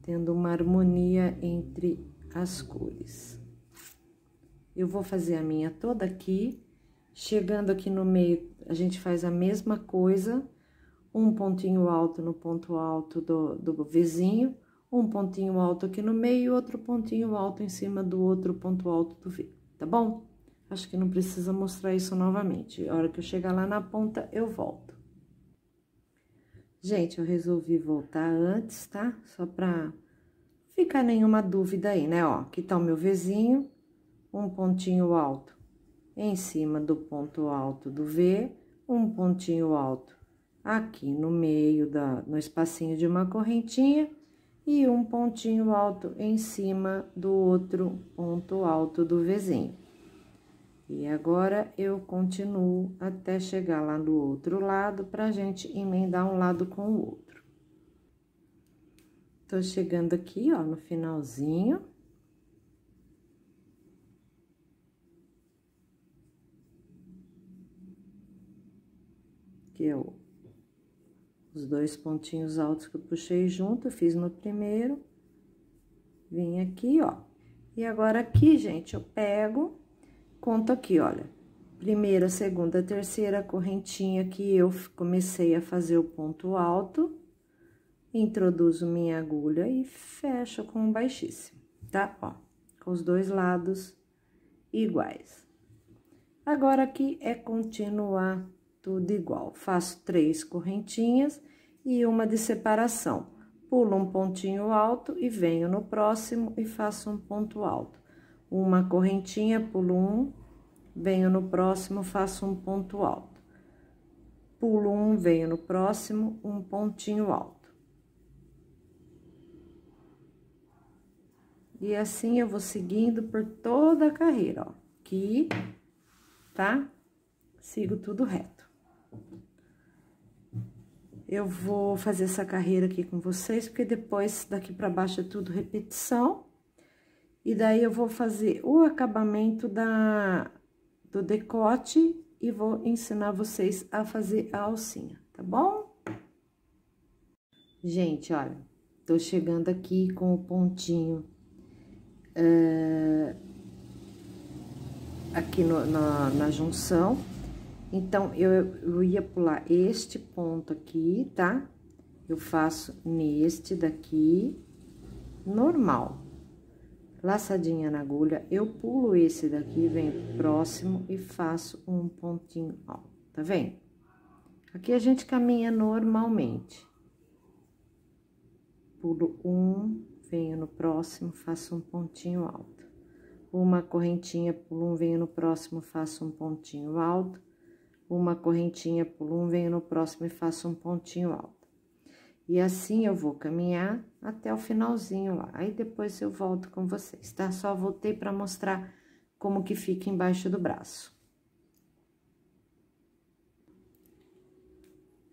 Tendo uma harmonia entre as cores. Eu vou fazer a minha toda aqui, chegando aqui no meio, a gente faz a mesma coisa. Um pontinho alto no ponto alto do, do Vzinho, um pontinho alto aqui no meio e outro pontinho alto em cima do outro ponto alto do V, tá bom? Acho que não precisa mostrar isso novamente. A hora que eu chegar lá na ponta, eu volto. Gente, eu resolvi voltar antes, tá? Só pra ficar nenhuma dúvida aí, né? Ó, aqui tá o meu Vzinho, um pontinho alto em cima do ponto alto do V, um pontinho alto aqui no meio, da, no espacinho de uma correntinha, e um pontinho alto em cima do outro ponto alto do Vzinho. E agora, eu continuo até chegar lá do outro lado, pra gente emendar um lado com o outro. Tô chegando aqui, ó, no finalzinho. Que eu, os dois pontinhos altos que eu puxei junto, eu fiz no primeiro, vim aqui, ó. E agora aqui, gente, eu pego, conto aqui, olha, primeira, segunda, terceira correntinha que eu comecei a fazer o ponto alto, introduzo minha agulha e fecho com o baixíssimo, tá? Ó, com os dois lados iguais. Agora aqui é continuar tudo igual, faço três correntinhas e uma de separação, pulo um pontinho alto e venho no próximo e faço um ponto alto. Uma correntinha, pulo um, venho no próximo, faço um ponto alto. Pulo um, venho no próximo, um pontinho alto. E assim eu vou seguindo por toda a carreira, ó. Aqui, tá? Sigo tudo reto. Eu vou fazer essa carreira aqui com vocês, porque depois daqui pra baixo é tudo repetição. E daí eu vou fazer o acabamento da, do decote e vou ensinar vocês a fazer a alcinha, tá bom? Gente, olha, tô chegando aqui com o pontinho uh, aqui no, na, na junção. Então, eu, eu ia pular este ponto aqui, tá? Eu faço neste daqui, normal. Laçadinha na agulha, eu pulo esse daqui, venho próximo e faço um pontinho, ó, tá vendo? Aqui a gente caminha normalmente. Pulo um, venho no próximo, faço um pontinho alto. Uma correntinha, pulo um, venho no próximo, faço um pontinho alto. Uma correntinha, pulo um, venho no próximo e faço um pontinho alto. E assim eu vou caminhar até o finalzinho lá. Aí depois eu volto com vocês, tá? Só voltei pra mostrar como que fica embaixo do braço.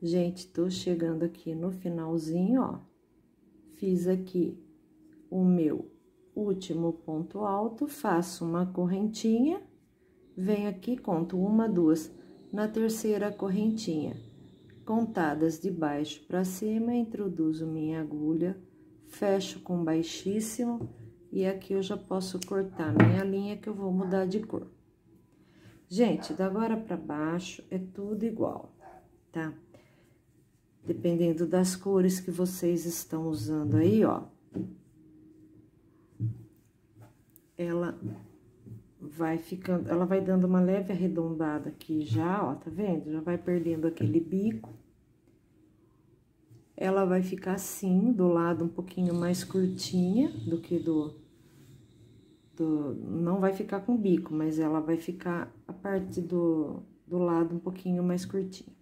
Gente, tô chegando aqui no finalzinho, ó. Fiz aqui o meu último ponto alto, faço uma correntinha, venho aqui, conto uma, duas, na terceira correntinha. Pontadas de baixo para cima, introduzo minha agulha, fecho com baixíssimo e aqui eu já posso cortar minha linha que eu vou mudar de cor. Gente, da agora para baixo é tudo igual, tá? Dependendo das cores que vocês estão usando aí, ó, ela vai ficando, ela vai dando uma leve arredondada aqui já, ó, tá vendo? Já vai perdendo aquele bico. Ela vai ficar assim, do lado um pouquinho mais curtinha do que do, do... Não vai ficar com bico, mas ela vai ficar a parte do, do lado um pouquinho mais curtinha.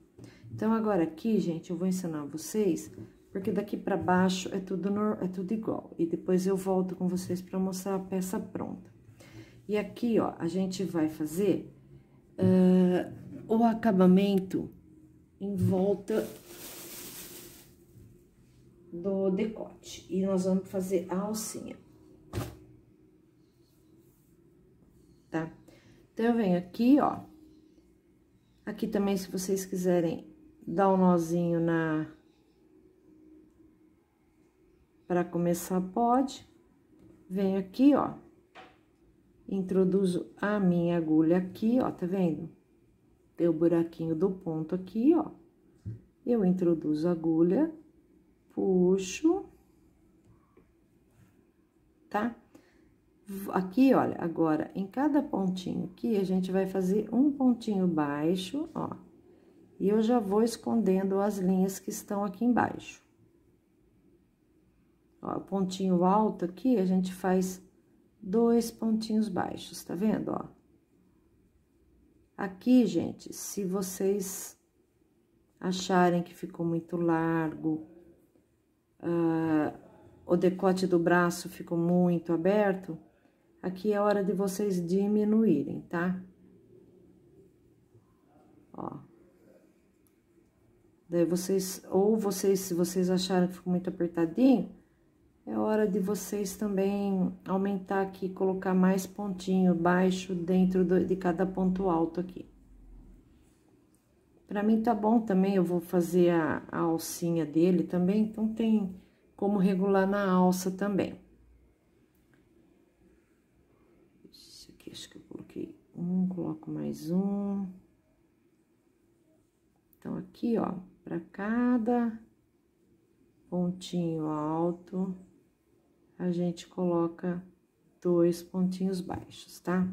Então, agora aqui, gente, eu vou ensinar vocês, porque daqui pra baixo é tudo, é tudo igual. E depois eu volto com vocês pra mostrar a peça pronta. E aqui, ó, a gente vai fazer uh, o acabamento em volta do decote e nós vamos fazer a alcinha, tá? Então, eu venho aqui, ó, aqui também, se vocês quiserem dar um nozinho na para começar, pode. Venho aqui, ó, introduzo a minha agulha aqui, ó, tá vendo? Tem o buraquinho do ponto aqui, ó, eu introduzo a agulha, puxo, tá? Aqui, olha, agora, em cada pontinho aqui, a gente vai fazer um pontinho baixo, ó, e eu já vou escondendo as linhas que estão aqui embaixo. Ó, o pontinho alto aqui, a gente faz dois pontinhos baixos, tá vendo, ó? Aqui, gente, se vocês acharem que ficou muito largo, Uh, o decote do braço ficou muito aberto, aqui é hora de vocês diminuírem, tá? Ó. Daí vocês, ou vocês, se vocês acharam que ficou muito apertadinho, é hora de vocês também aumentar aqui, colocar mais pontinho baixo dentro do, de cada ponto alto aqui. Pra mim tá bom também, eu vou fazer a, a alcinha dele também, então tem como regular na alça também. Isso aqui, acho que eu coloquei um, coloco mais um. Então, aqui, ó, pra cada pontinho alto, a gente coloca dois pontinhos baixos, tá?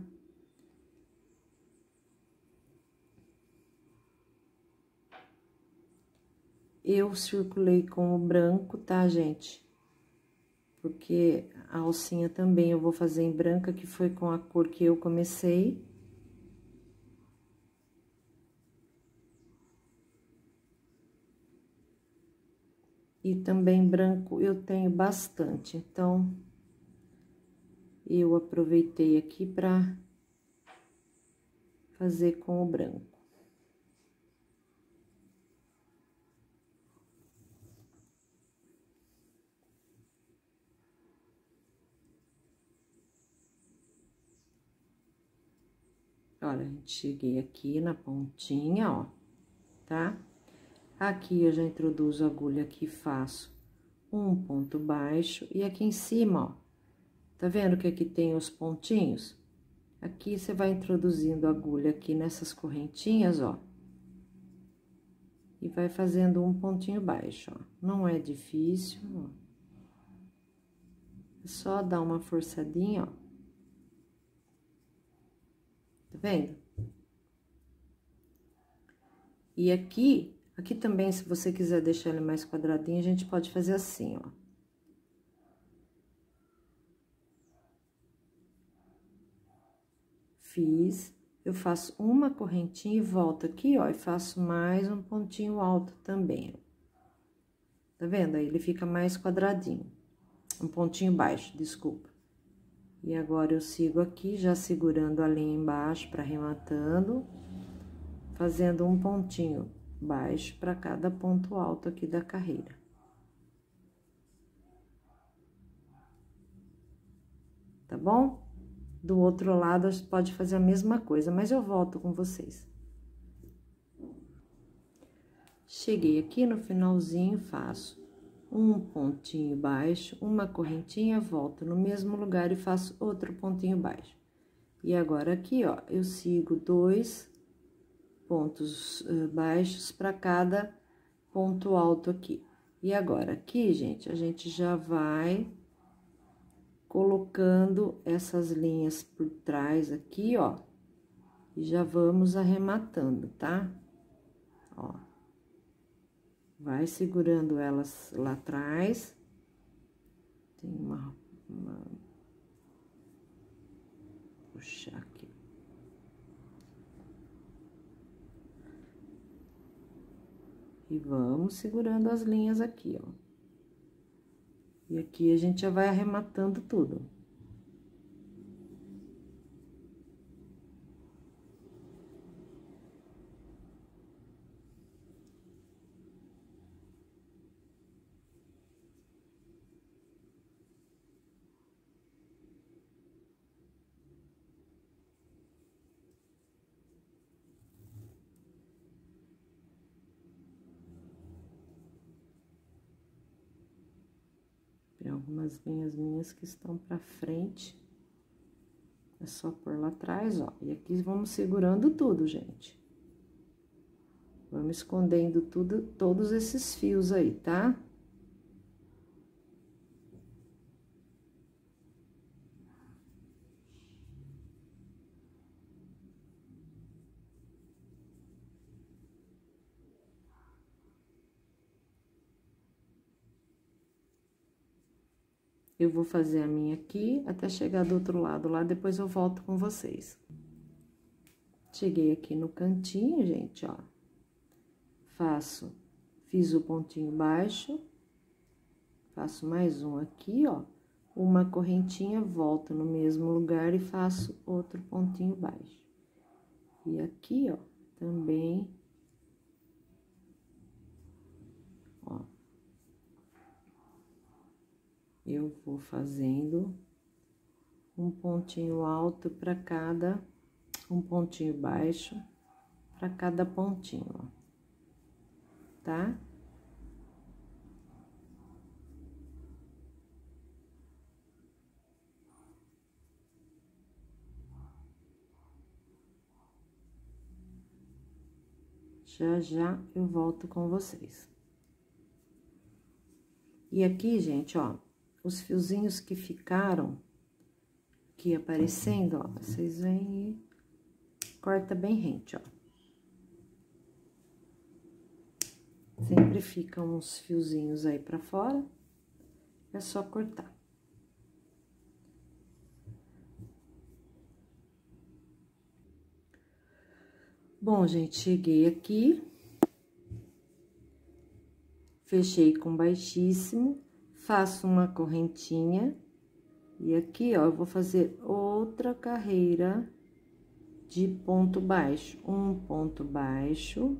Eu circulei com o branco, tá, gente? Porque a alcinha também eu vou fazer em branca, que foi com a cor que eu comecei. E também branco eu tenho bastante, então eu aproveitei aqui pra fazer com o branco. Olha, a gente cheguei aqui na pontinha, ó, tá? Aqui eu já introduzo a agulha aqui, faço um ponto baixo e aqui em cima, ó, tá vendo que aqui tem os pontinhos? Aqui você vai introduzindo a agulha aqui nessas correntinhas, ó, e vai fazendo um pontinho baixo, ó. Não é difícil, ó. É só dar uma forçadinha, ó. Tá vendo? E aqui, aqui também, se você quiser deixar ele mais quadradinho, a gente pode fazer assim, ó. Fiz, eu faço uma correntinha e volto aqui, ó, e faço mais um pontinho alto também, ó. Tá vendo? Aí ele fica mais quadradinho, um pontinho baixo, desculpa. E agora, eu sigo aqui, já segurando a linha embaixo para arrematando, fazendo um pontinho baixo para cada ponto alto aqui da carreira. Tá bom? Do outro lado, você pode fazer a mesma coisa, mas eu volto com vocês. Cheguei aqui no finalzinho, faço um pontinho baixo, uma correntinha, volto no mesmo lugar e faço outro pontinho baixo. E agora aqui, ó, eu sigo dois pontos uh, baixos para cada ponto alto aqui. E agora aqui, gente, a gente já vai colocando essas linhas por trás aqui, ó, e já vamos arrematando, tá? Ó. Vai segurando elas lá atrás. Tem uma... uma... puxar aqui. E vamos segurando as linhas aqui, ó. E aqui a gente já vai arrematando tudo. Algumas linhas minhas que estão pra frente, é só pôr lá atrás, ó. E aqui vamos segurando tudo, gente. Vamos escondendo tudo, todos esses fios aí, tá? Eu vou fazer a minha aqui, até chegar do outro lado lá, depois eu volto com vocês. Cheguei aqui no cantinho, gente, ó. Faço, fiz o pontinho baixo, faço mais um aqui, ó. Uma correntinha, volto no mesmo lugar e faço outro pontinho baixo. E aqui, ó, também... eu vou fazendo um pontinho alto para cada, um pontinho baixo para cada pontinho, ó, tá? Já já eu volto com vocês. E aqui, gente, ó, os fiozinhos que ficaram aqui aparecendo, ó, vocês vêm e corta bem rente, ó. Sempre ficam uns fiozinhos aí pra fora, é só cortar. Bom, gente, cheguei aqui, fechei com baixíssimo. Faço uma correntinha, E aqui, ó, eu vou fazer outra carreira de ponto baixo, um ponto baixo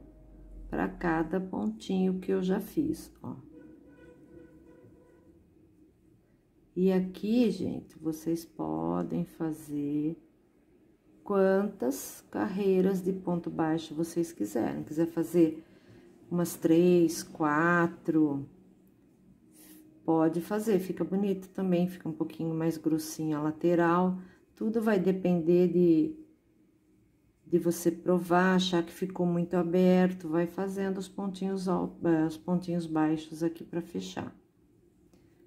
para cada pontinho que eu já fiz, ó. E aqui, gente, vocês podem fazer quantas carreiras de ponto baixo vocês quiserem. Quiser fazer umas três, quatro, pode fazer, fica bonito também, fica um pouquinho mais grossinha a lateral. Tudo vai depender de, de você provar, achar que ficou muito aberto, vai fazendo os pontinhos, os pontinhos baixos aqui para fechar.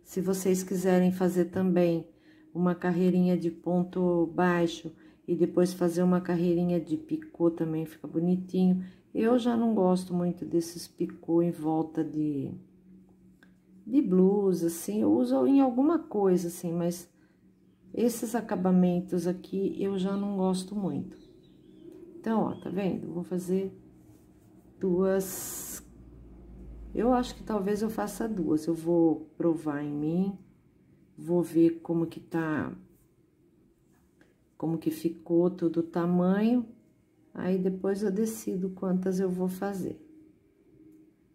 Se vocês quiserem fazer também uma carreirinha de ponto baixo e depois fazer uma carreirinha de picô também, fica bonitinho. Eu já não gosto muito desses picô em volta de, de blusa, assim, eu uso em alguma coisa, assim, mas esses acabamentos aqui eu já não gosto muito. Então, ó, tá vendo? Eu vou fazer duas... Eu acho que talvez eu faça duas, eu vou provar em mim, vou ver como que tá... como que ficou todo o tamanho, aí depois eu decido quantas eu vou fazer.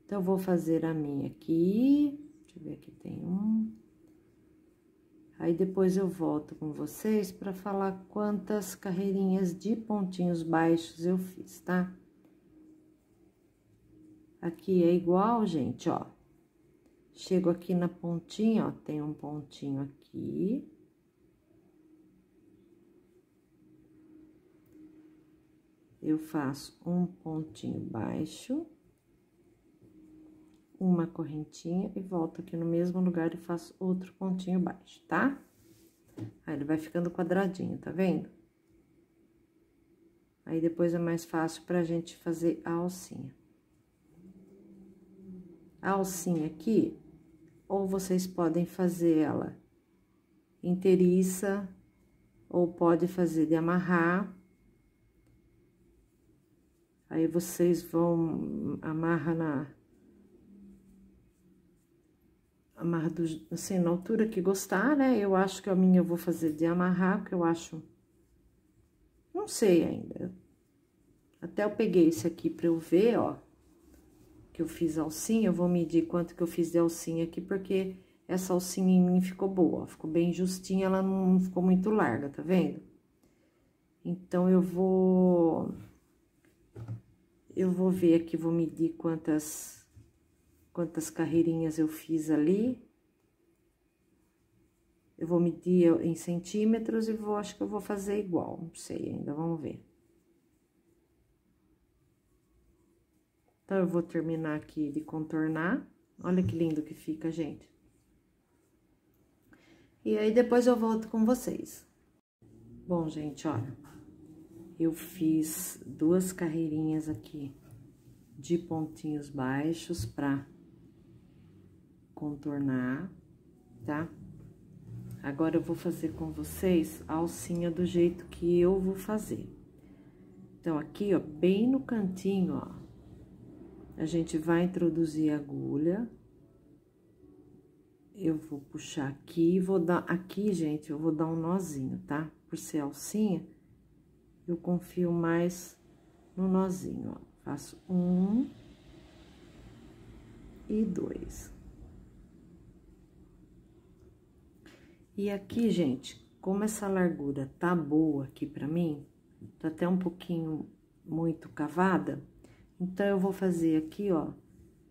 Então, eu vou fazer a minha aqui, deixa eu ver, aqui tem um. Aí, depois eu volto com vocês para falar quantas carreirinhas de pontinhos baixos eu fiz, tá? Aqui é igual, gente, ó. Chego aqui na pontinha, ó, tem um pontinho aqui. Eu faço um pontinho baixo, uma correntinha e volto aqui no mesmo lugar e faço outro pontinho baixo, tá? Aí, ele vai ficando quadradinho, tá vendo? Aí, depois é mais fácil pra gente fazer a alcinha. A alcinha aqui, ou vocês podem fazer ela inteiriça, ou pode fazer de amarrar. Aí, vocês vão amarra na... amarra do, assim, na altura que gostar, né? Eu acho que a minha eu vou fazer de amarrar, porque eu acho... Não sei ainda. Até eu peguei esse aqui pra eu ver, ó, que eu fiz alcinha. Eu vou medir quanto que eu fiz de alcinha aqui, porque essa alcinha em mim ficou boa, ó. Ficou bem justinha, ela não ficou muito larga, tá vendo? Então, eu vou... Eu vou ver aqui, vou medir quantas, quantas carreirinhas eu fiz ali. Eu vou medir em centímetros e vou, acho que eu vou fazer igual, não sei ainda, vamos ver. Então, eu vou terminar aqui de contornar. Olha que lindo que fica, gente. E aí, depois eu volto com vocês. Bom, gente, olha. Eu fiz duas carreirinhas aqui de pontinhos baixos pra contornar, tá? Agora, eu vou fazer com vocês a alcinha do jeito que eu vou fazer. Então, aqui, ó, bem no cantinho, ó, a gente vai introduzir a agulha. Eu vou puxar aqui, vou dar... Aqui, gente, eu vou dar um nozinho, tá? Por ser alcinha... Eu confio mais no nozinho, ó. Faço um e dois. E aqui, gente, como essa largura tá boa aqui pra mim, tá até um pouquinho muito cavada, então eu vou fazer aqui, ó,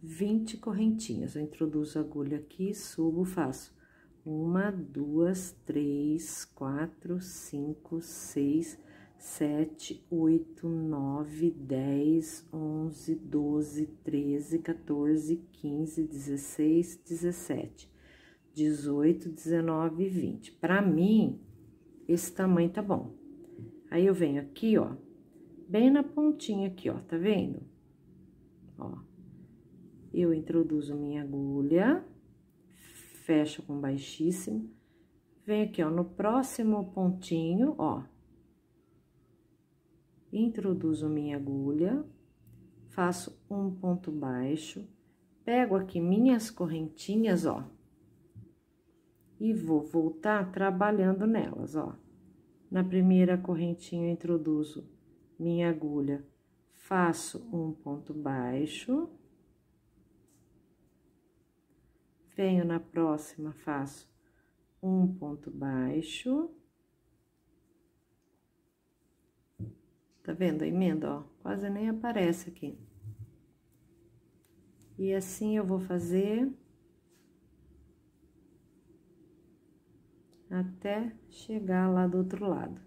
vinte correntinhas. Eu introduzo a agulha aqui, subo, faço uma, duas, três, quatro, cinco, seis... sete, oito, nove, dez, onze, doze, treze, quatorze, quinze, dezesseis, dezessete, dezoito, dezenove e vinte. Pra mim, esse tamanho tá bom. Aí, eu venho aqui, ó, bem na pontinha aqui, ó, tá vendo? Ó, eu introduzo minha agulha, fecho com baixíssimo, venho aqui, ó, no próximo pontinho, ó. Introduzo minha agulha, faço um ponto baixo, pego aqui minhas correntinhas, ó, e vou voltar trabalhando nelas, ó. Na primeira correntinha, eu introduzo minha agulha, faço um ponto baixo, venho na próxima, faço um ponto baixo. Tá vendo a emenda, ó? Quase nem aparece aqui. E assim eu vou fazer até chegar lá do outro lado.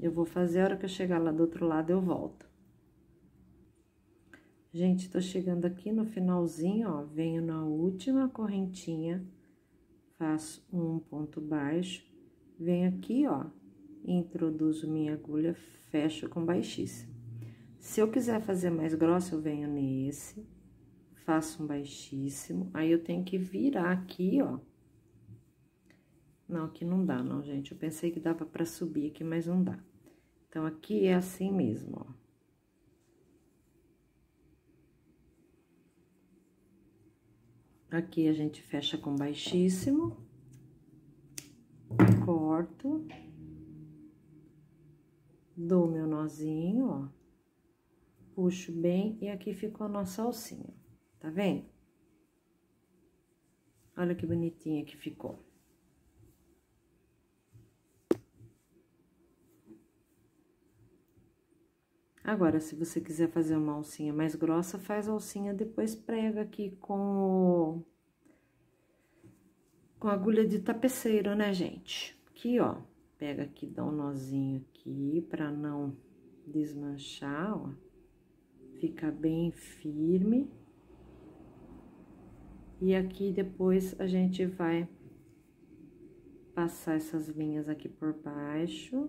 Eu vou fazer, a hora que eu chegar lá do outro lado, eu volto. Gente, tô chegando aqui no finalzinho, ó, venho na última correntinha, faço um ponto baixo, venho aqui, ó, introduzo minha agulha, fecho com baixíssimo. Se eu quiser fazer mais grosso, eu venho nesse, faço um baixíssimo, aí eu tenho que virar aqui, ó. Não, aqui não dá não, gente, eu pensei que dava pra subir aqui, mas não dá. Então, aqui é assim mesmo, ó. Aqui a gente fecha com baixíssimo, corto, dou meu nozinho, ó, puxo bem e aqui ficou a nossa alcinha, tá vendo? Olha que bonitinha que ficou. Agora, se você quiser fazer uma alcinha mais grossa, faz a alcinha, depois prega aqui com o... com agulha de tapeceiro, né, gente? Aqui, ó, pega aqui, dá um nozinho aqui pra não desmanchar, ó. Fica bem firme. E aqui, depois, a gente vai passar essas linhas aqui por baixo.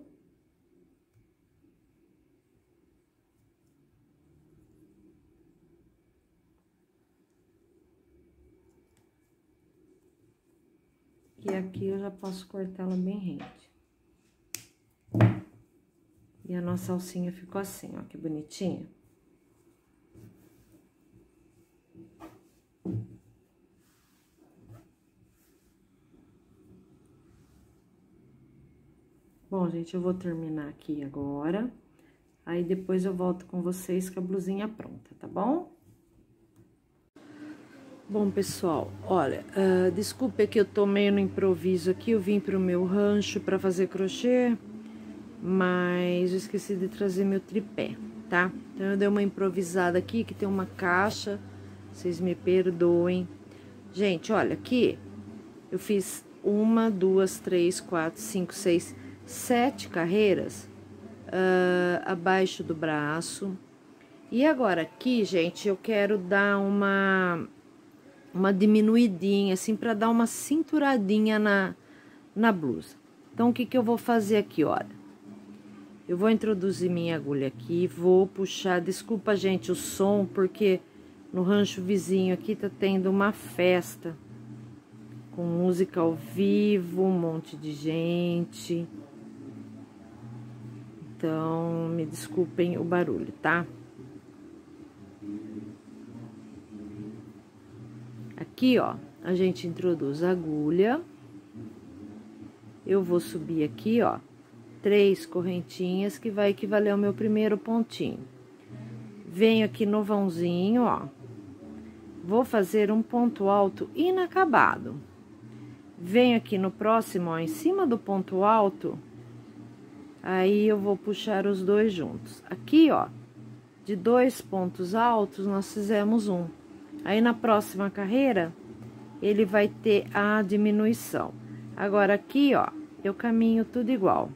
E aqui eu já posso cortá-la bem rente. E a nossa alcinha ficou assim, ó, que bonitinha. Bom, gente, eu vou terminar aqui agora. Aí, depois eu volto com vocês com a blusinha pronta, tá bom? Bom, pessoal, olha, uh, desculpa que eu tô meio no improviso aqui, eu vim pro meu rancho pra fazer crochê, mas eu esqueci de trazer meu tripé, tá? Então, eu dei uma improvisada aqui, que tem uma caixa, vocês me perdoem. Gente, olha, aqui eu fiz uma, duas, três, quatro, cinco, seis, sete carreiras uh, abaixo do braço. E agora aqui, gente, eu quero dar uma... uma diminuidinha, assim, pra dar uma cinturadinha na, na blusa. Então, o que que eu vou fazer aqui, olha? Eu vou introduzir minha agulha aqui, vou puxar... Desculpa, gente, o som, porque no rancho vizinho aqui tá tendo uma festa. Com música ao vivo, um monte de gente. Então, me desculpem o barulho, tá? Aqui, ó, a gente introduz a agulha, eu vou subir aqui, ó, três correntinhas, que vai equivaler ao meu primeiro pontinho. Venho aqui no vãozinho, ó, vou fazer um ponto alto inacabado. Venho aqui no próximo, ó, em cima do ponto alto, aí eu vou puxar os dois juntos. Aqui, ó, de dois pontos altos, nós fizemos um. Aí, na próxima carreira, ele vai ter a diminuição. Agora, aqui, ó, eu caminho tudo igual.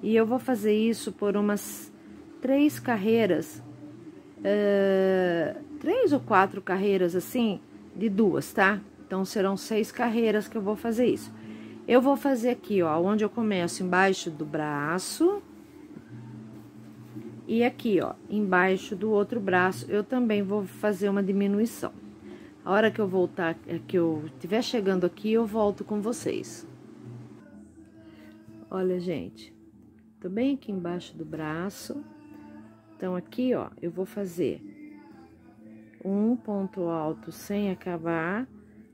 E eu vou fazer isso por umas três carreiras, uh, três ou quatro carreiras, assim, de duas, tá? Então, serão seis carreiras que eu vou fazer isso. Eu vou fazer aqui, ó, onde eu começo embaixo do braço... E aqui, ó, embaixo do outro braço, eu também vou fazer uma diminuição. A hora que eu voltar, que eu estiver chegando aqui, eu volto com vocês. Olha, gente, tô bem aqui embaixo do braço. Então, aqui, ó, eu vou fazer um ponto alto sem acabar,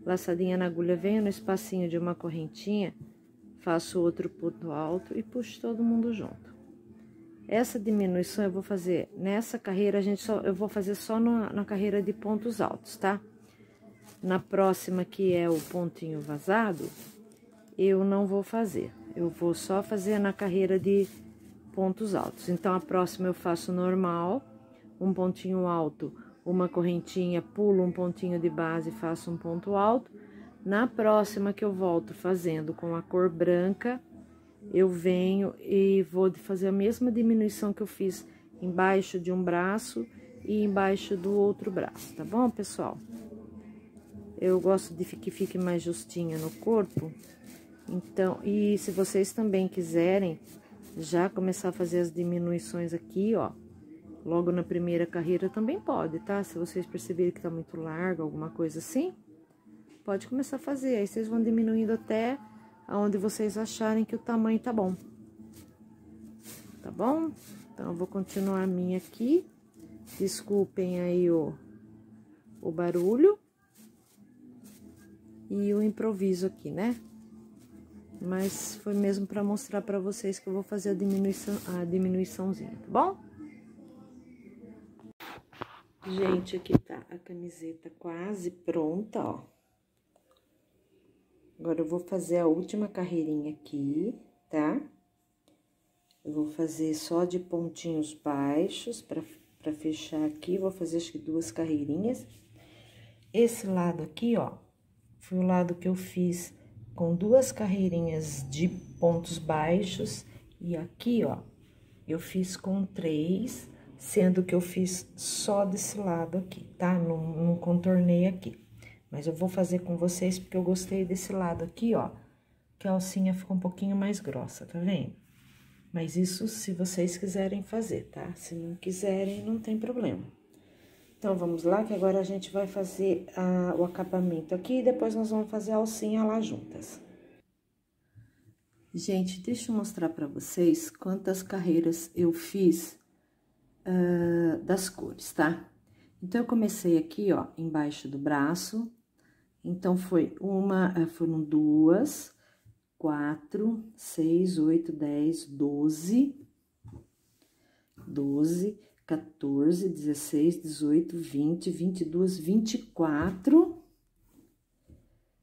laçadinha na agulha, venho no espacinho de uma correntinha, faço outro ponto alto e puxo todo mundo junto. Essa diminuição eu vou fazer nessa carreira, a gente só, eu vou fazer só na, na carreira de pontos altos, tá? Na próxima, que é o pontinho vazado, eu não vou fazer, eu vou só fazer na carreira de pontos altos. Então, a próxima eu faço normal, um pontinho alto, uma correntinha, pulo um pontinho de base, faço um ponto alto. Na próxima que eu volto fazendo com a cor branca, eu venho e vou fazer a mesma diminuição que eu fiz embaixo de um braço e embaixo do outro braço, tá bom, pessoal? Eu gosto de que fique mais justinha no corpo, então, e se vocês também quiserem já começar a fazer as diminuições aqui, ó, logo na primeira carreira também pode, tá? Se vocês perceberem que tá muito largo, alguma coisa assim, pode começar a fazer, aí vocês vão diminuindo até aonde vocês acharem que o tamanho tá bom. Tá bom? Então, eu vou continuar a minha aqui. Desculpem aí o, o barulho. E o improviso aqui, né? Mas foi mesmo pra mostrar pra vocês que eu vou fazer a diminuição, a diminuiçãozinha, tá bom? Gente, aqui tá a camiseta quase pronta, ó. Agora, eu vou fazer a última carreirinha aqui, tá? Eu vou fazer só de pontinhos baixos pra, pra fechar aqui. Vou fazer, acho que, duas carreirinhas. Esse lado aqui, ó, foi o lado que eu fiz com duas carreirinhas de pontos baixos. E aqui, ó, eu fiz com três, sendo que eu fiz só desse lado aqui, tá? Não, não contornei aqui. Mas eu vou fazer com vocês porque eu gostei desse lado aqui, ó, que a alcinha ficou um pouquinho mais grossa, tá vendo? Mas isso se vocês quiserem fazer, tá? Se não quiserem, não tem problema. Então, vamos lá, que agora a gente vai fazer a, o acabamento aqui e depois nós vamos fazer a alcinha lá juntas. Gente, deixa eu mostrar pra vocês quantas carreiras eu fiz uh, das cores, tá? Então, eu comecei aqui, ó, embaixo do braço. Então, foi uma, foram duas, quatro, seis, oito, dez, doze, doze, quatorze, dezesseis, dezoito, vinte, vinte e duas, vinte e quatro,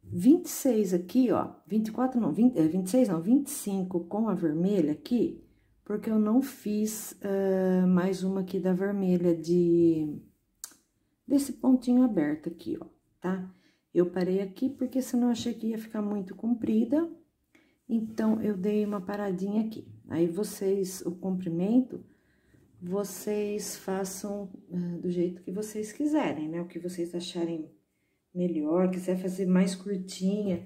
vinte e seis aqui, ó, vinte e quatro não, vinte, é, vinte e seis não, vinte e cinco com a vermelha aqui, porque eu não fiz uh, mais uma aqui da vermelha de, desse pontinho aberto aqui, ó, tá? Eu parei aqui porque senão eu achei que ia ficar muito comprida, então eu dei uma paradinha aqui. Aí, vocês, o comprimento, vocês façam uh, do jeito que vocês quiserem, né? O que vocês acharem melhor, quiser fazer mais curtinha,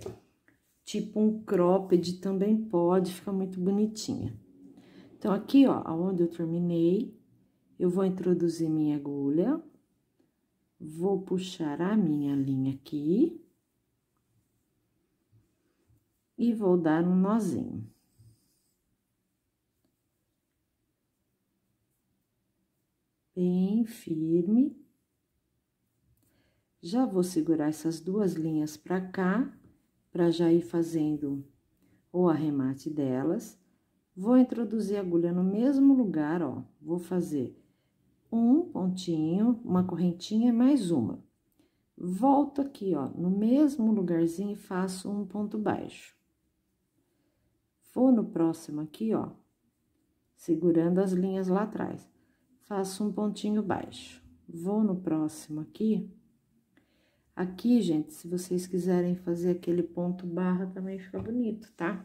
tipo um cropped também pode, fica muito bonitinha. Então, aqui, ó, aonde eu terminei, eu vou introduzir minha agulha, vou puxar a minha linha aqui e vou dar um nozinho. Bem firme. Já vou segurar essas duas linhas pra cá, pra já ir fazendo o arremate delas. Vou introduzir a agulha no mesmo lugar, ó, vou fazer um pontinho, uma correntinha, mais uma. Volto aqui, ó, no mesmo lugarzinho e faço um ponto baixo. Vou no próximo aqui, ó, segurando as linhas lá atrás. Faço um pontinho baixo. Vou no próximo aqui. Aqui, gente, se vocês quiserem fazer aquele ponto barra, também fica bonito, tá?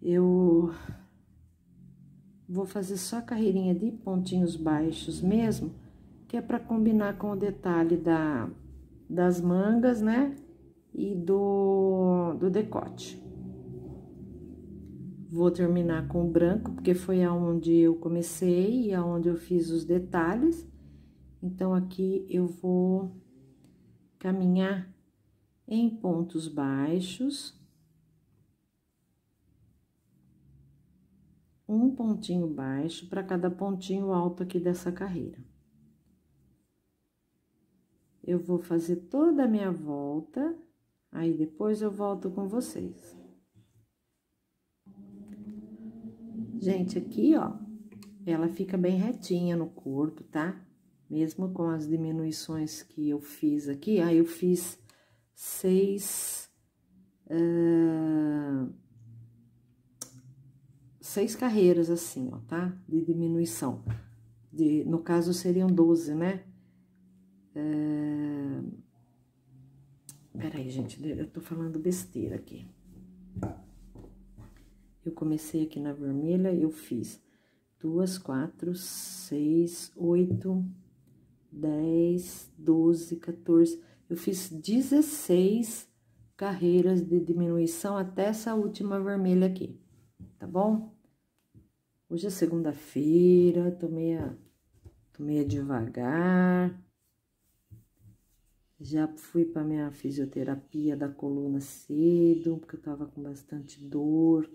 Eu... vou fazer só a carreirinha de pontinhos baixos mesmo, que é pra combinar com o detalhe da, das mangas, né? E do, do decote. Vou terminar com o branco, porque foi aonde eu comecei e aonde eu fiz os detalhes. Então, aqui eu vou caminhar em pontos baixos. Um pontinho baixo para cada pontinho alto aqui dessa carreira. eu vou fazer toda a minha volta, aí depois eu volto com vocês. Gente, aqui, ó, ela fica bem retinha no corpo, tá? Mesmo com as diminuições que eu fiz aqui, aí eu fiz seis... Uh, seis carreiras assim, ó, tá? De diminuição. De, no caso, seriam doze, né? Uh, peraí, gente, eu tô falando besteira aqui. Eu comecei aqui na vermelha, eu fiz duas, quatro, seis, oito, dez, doze, quatorze. Eu fiz dezesseis carreiras de diminuição até essa última vermelha aqui, tá bom? Hoje é segunda-feira, tô meia, tô meia devagar. Já fui pra minha fisioterapia da coluna cedo, porque eu tava com bastante dor.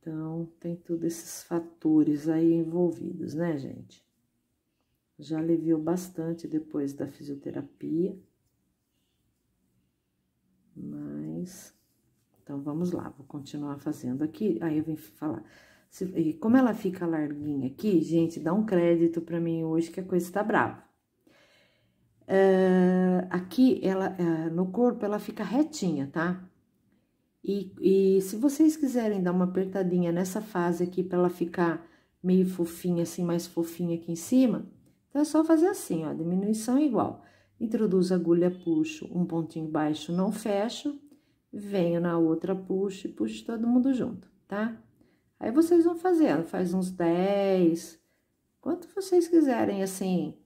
Então, tem todos esses fatores aí envolvidos, né, gente? Já aliviou bastante depois da fisioterapia. Mas, então, vamos lá, vou continuar fazendo aqui. Aí eu vim falar. Se, e como ela fica larguinha aqui, gente, dá um crédito pra mim hoje que a coisa tá brava. Uh, aqui, ela, uh, no corpo, ela fica retinha, tá? E, e se vocês quiserem dar uma apertadinha nessa fase aqui para ela ficar meio fofinha, assim, mais fofinha aqui em cima, então é só fazer assim, ó, diminuição igual. Introduzo a agulha, puxo, um pontinho baixo, não fecho, venho na outra, puxo e puxo todo mundo junto, tá? Aí vocês vão fazendo, faz uns dez, quanto vocês quiserem, assim,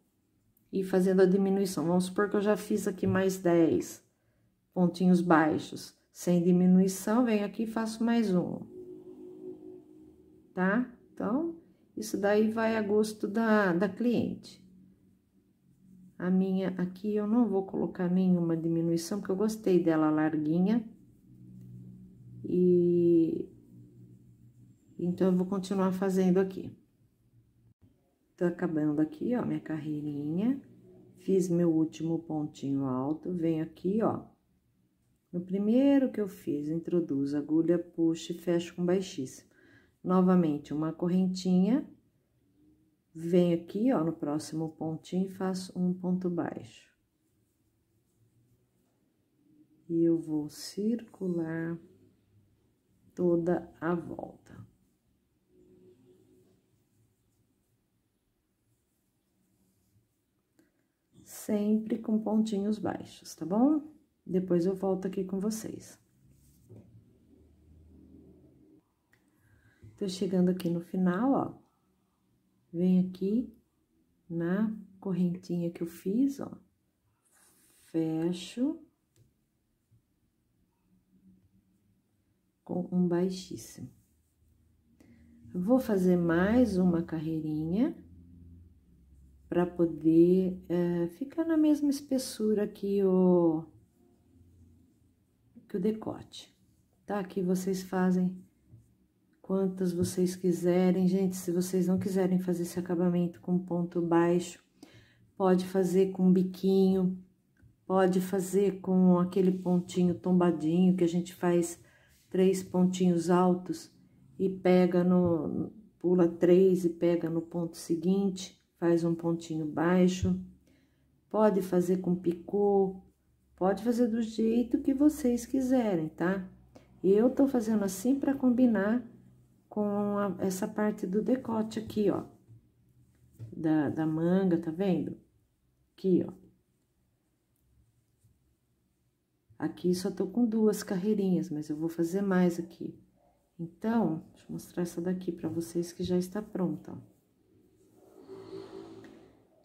e fazendo a diminuição. Vamos supor que eu já fiz aqui mais dez pontinhos baixos. Sem diminuição, venho aqui e faço mais um, tá? Então, isso daí vai a gosto da, da cliente. A minha aqui eu não vou colocar nenhuma diminuição, porque eu gostei dela larguinha. E... então, eu vou continuar fazendo aqui. Tô acabando aqui, ó, minha carreirinha. Fiz meu último pontinho alto, venho aqui, ó. No primeiro que eu fiz, introduzo a agulha, puxo e fecho com baixíssimo. Novamente, uma correntinha, venho aqui, ó, no próximo pontinho e faço um ponto baixo. E eu vou circular toda a volta. Sempre com pontinhos baixos, tá bom? Depois eu volto aqui com vocês. Tô chegando aqui no final, ó. Venho aqui na correntinha que eu fiz, ó. Fecho. Com um baixíssimo. Vou fazer mais uma carreirinha. Pra poder é, ficar na mesma espessura que o... que o decote, tá? Aqui vocês fazem quantas vocês quiserem, gente. Se vocês não quiserem fazer esse acabamento com ponto baixo, pode fazer com biquinho, pode fazer com aquele pontinho tombadinho que a gente faz três pontinhos altos e pega no... pula três e pega no ponto seguinte, faz um pontinho baixo, pode fazer com picô. Pode fazer do jeito que vocês quiserem, tá? Eu tô fazendo assim pra combinar com a, essa parte do decote aqui, ó. Da, da manga, tá vendo? Aqui, ó. Aqui só tô com duas carreirinhas, mas eu vou fazer mais aqui. Então, deixa eu mostrar essa daqui pra vocês que já está pronta, ó.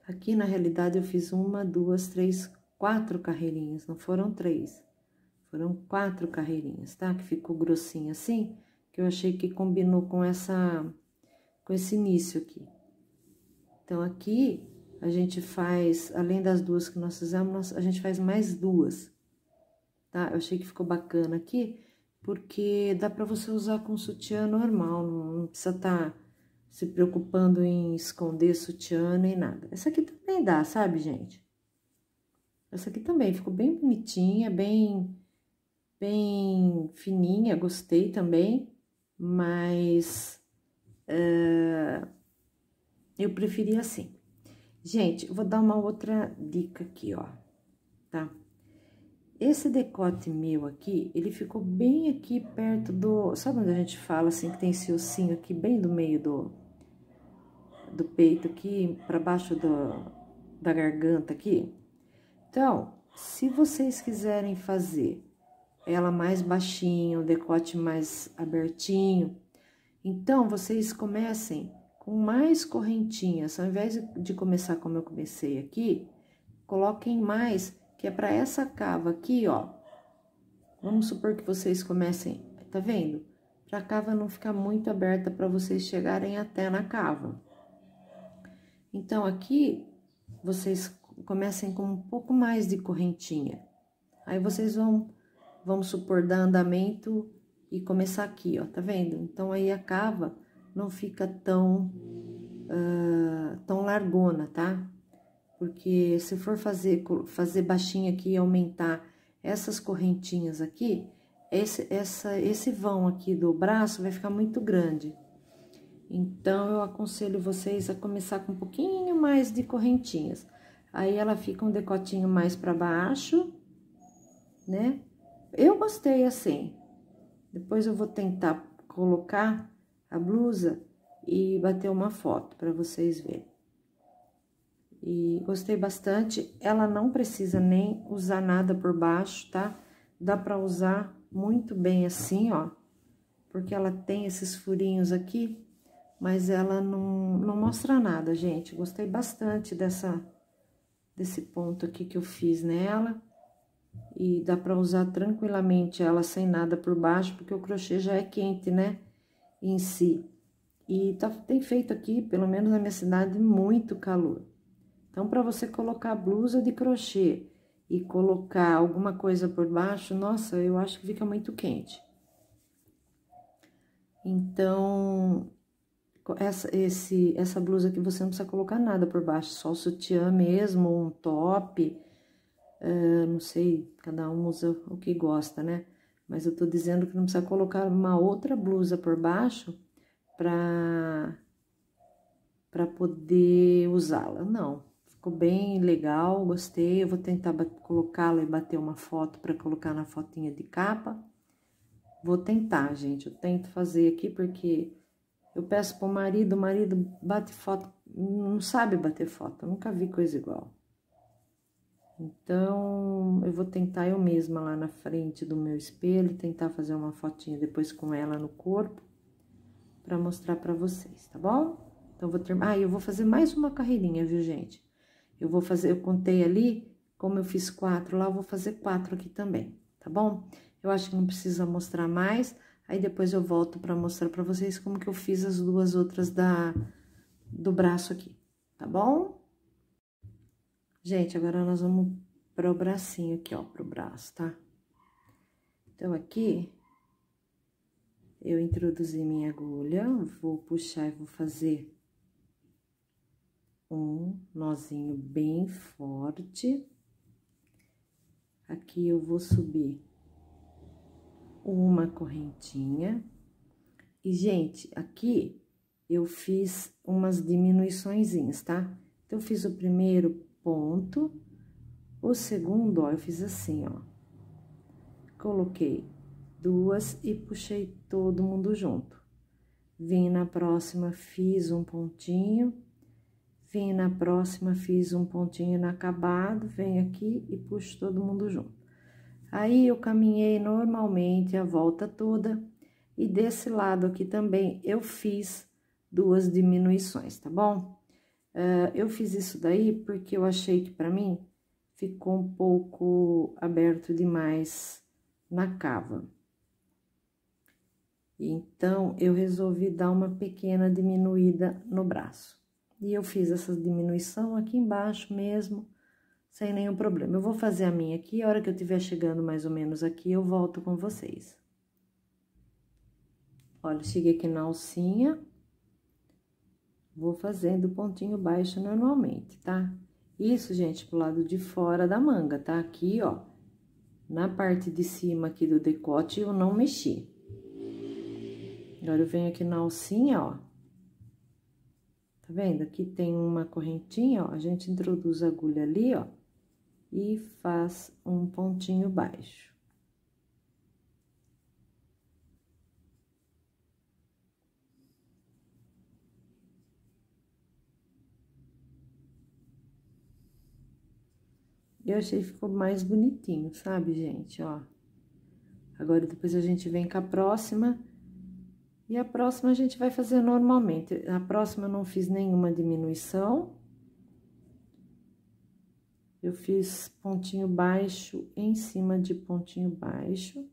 Aqui, na realidade, eu fiz uma, duas, três, quatro. Quatro carreirinhas, não foram três, foram quatro carreirinhas, tá? Que ficou grossinha assim, que eu achei que combinou com essa, com esse início aqui. Então, aqui, a gente faz, além das duas que nós fizemos, a gente faz mais duas, tá? Eu achei que ficou bacana aqui, porque dá pra você usar com sutiã normal, não precisa tá se preocupando em esconder sutiã nem nada. Essa aqui também dá, sabe, gente? Essa aqui também ficou bem bonitinha, bem, bem fininha, gostei também, mas uh, eu preferi assim. Gente, vou dar uma outra dica aqui, ó, tá? Esse decote meu aqui, ele ficou bem aqui perto do... Sabe onde a gente fala, assim, que tem esse ossinho aqui bem do meio do, do peito aqui, pra baixo do, da garganta aqui? Então, se vocês quiserem fazer ela mais baixinha, o decote mais abertinho, então, vocês comecem com mais correntinhas. Ao invés de começar como eu comecei aqui, coloquem mais, que é pra essa cava aqui, ó. Vamos supor que vocês comecem, tá vendo? Pra cava não ficar muito aberta pra vocês chegarem até na cava. Então, aqui, vocês comecem com um pouco mais de correntinha. Aí, vocês vão, vamos supor, dar andamento e começar aqui, ó, tá vendo? Então, aí a cava não fica tão, uh, tão largona, tá? Porque se for fazer, fazer baixinha aqui e aumentar essas correntinhas aqui, esse, essa, esse vão aqui do braço vai ficar muito grande. Então, eu aconselho vocês a começar com um pouquinho mais de correntinhas. Aí, ela fica um decotinho mais pra baixo, né? Eu gostei assim. Depois, eu vou tentar colocar a blusa e bater uma foto pra vocês verem. E gostei bastante. Ela não precisa nem usar nada por baixo, tá? Dá pra usar muito bem assim, ó. Porque ela tem esses furinhos aqui. Mas ela não, não mostra nada, gente. Gostei bastante dessa, desse ponto aqui que eu fiz nela. E dá pra usar tranquilamente ela sem nada por baixo, porque o crochê já é quente, né? Em si. E tá, tem feito aqui, pelo menos na minha cidade, muito calor. Então, pra você colocar blusa de crochê e colocar alguma coisa por baixo, nossa, eu acho que fica muito quente. Então... Essa, esse, essa blusa aqui você não precisa colocar nada por baixo, só o sutiã mesmo, um top, uh, não sei, cada um usa o que gosta, né? Mas eu tô dizendo que não precisa colocar uma outra blusa por baixo pra, pra poder usá-la, não. Ficou bem legal, gostei, eu vou tentar colocá-la e bater uma foto pra colocar na fotinha de capa. Vou tentar, gente, eu tento fazer aqui porque... Eu peço pro marido, o marido bate foto, não sabe bater foto, eu nunca vi coisa igual. Então, eu vou tentar eu mesma lá na frente do meu espelho, tentar fazer uma fotinha depois com ela no corpo, pra mostrar pra vocês, tá bom? Então, eu vou terminar. Ah, eu vou fazer mais uma carreirinha, viu, gente? Eu vou fazer, eu contei ali, como eu fiz quatro lá, eu vou fazer quatro aqui também, tá bom? Eu acho que não precisa mostrar mais. Aí, depois eu volto pra mostrar pra vocês como que eu fiz as duas outras da, do braço aqui, tá bom? Gente, agora nós vamos pro bracinho aqui, ó, pro braço, tá? Então, aqui, eu introduzi minha agulha, vou puxar e vou fazer um nozinho bem forte. Aqui, eu vou subir uma correntinha. E, gente, aqui eu fiz umas diminuiçõezinhas, tá? Então, eu fiz o primeiro ponto, o segundo, ó, eu fiz assim, ó. Coloquei duas e puxei todo mundo junto. Vim na próxima, fiz um pontinho. Vim na próxima, fiz um pontinho inacabado. Venho aqui e puxo todo mundo junto. Aí, eu caminhei normalmente a volta toda, e desse lado aqui também eu fiz duas diminuições, tá bom? Uh, eu fiz isso daí porque eu achei que, pra mim, ficou um pouco aberto demais na cava. Então, eu resolvi dar uma pequena diminuída no braço. E eu fiz essa diminuição aqui embaixo mesmo, sem nenhum problema. Eu vou fazer a minha aqui, a hora que eu estiver chegando mais ou menos aqui, eu volto com vocês. Olha, cheguei aqui na alcinha, vou fazendo pontinho baixo normalmente, tá? Isso, gente, pro lado de fora da manga, tá? Aqui, ó, na parte de cima aqui do decote, eu não mexi. Agora, eu venho aqui na alcinha, ó. Tá vendo? Aqui tem uma correntinha, ó, a gente introduz a agulha ali, ó, e faz um pontinho baixo. Eu achei que ficou mais bonitinho, sabe, gente? Ó, agora depois a gente vem com a próxima, e a próxima a gente vai fazer normalmente. A próxima eu não fiz nenhuma diminuição. Eu fiz pontinho baixo em cima de pontinho baixo.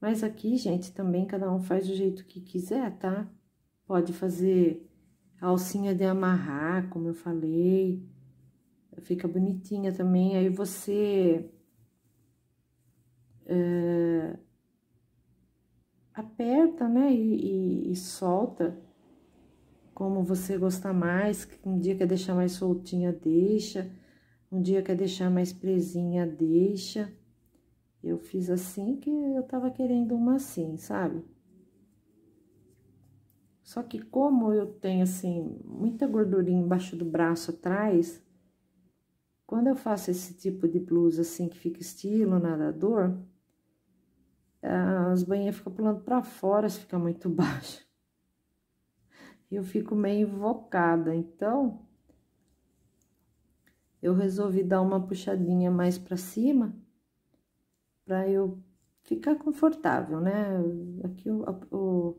Mas aqui, gente, também cada um faz do jeito que quiser, tá? Pode fazer alcinha de amarrar, como eu falei. Fica bonitinha também, aí você é, aperta, né, e, e, e solta como você gostar mais. Um dia quer deixar mais soltinha, deixa. Um dia quer deixar mais presinha, deixa. Eu fiz assim, que eu tava querendo uma assim, sabe? Só que como eu tenho, assim, muita gordurinha embaixo do braço atrás... Quando eu faço esse tipo de blusa, assim, que fica estilo nadador, as banhinhas ficam pulando pra fora, se fica muito baixo. Eu fico meio invocada, então, eu resolvi dar uma puxadinha mais pra cima, pra eu ficar confortável, né? Aqui, o, o,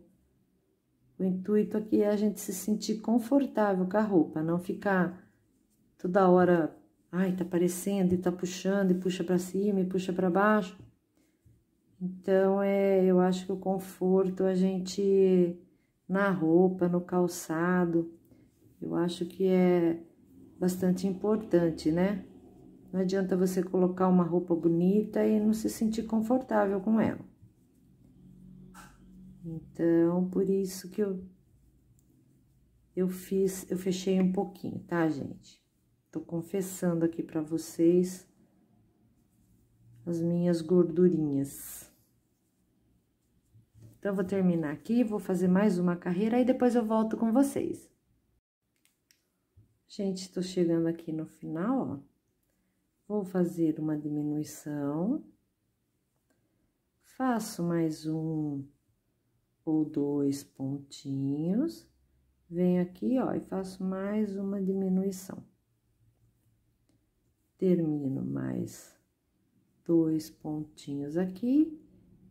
o intuito aqui é a gente se sentir confortável com a roupa, não ficar toda hora... Ai, tá aparecendo e tá puxando, e puxa pra cima e puxa pra baixo. Então, é, eu acho que o conforto, a gente, na roupa, no calçado, eu acho que é bastante importante, né? Não adianta você colocar uma roupa bonita e não se sentir confortável com ela. Então, por isso que eu, eu fiz, eu fechei um pouquinho, tá, gente? Tô confessando aqui pra vocês as minhas gordurinhas. Então, eu vou terminar aqui, vou fazer mais uma carreira e depois eu volto com vocês. Gente, tô chegando aqui no final, ó. Vou fazer uma diminuição. Faço mais um ou dois pontinhos. Venho aqui, ó, e faço mais uma diminuição. Termino mais dois pontinhos aqui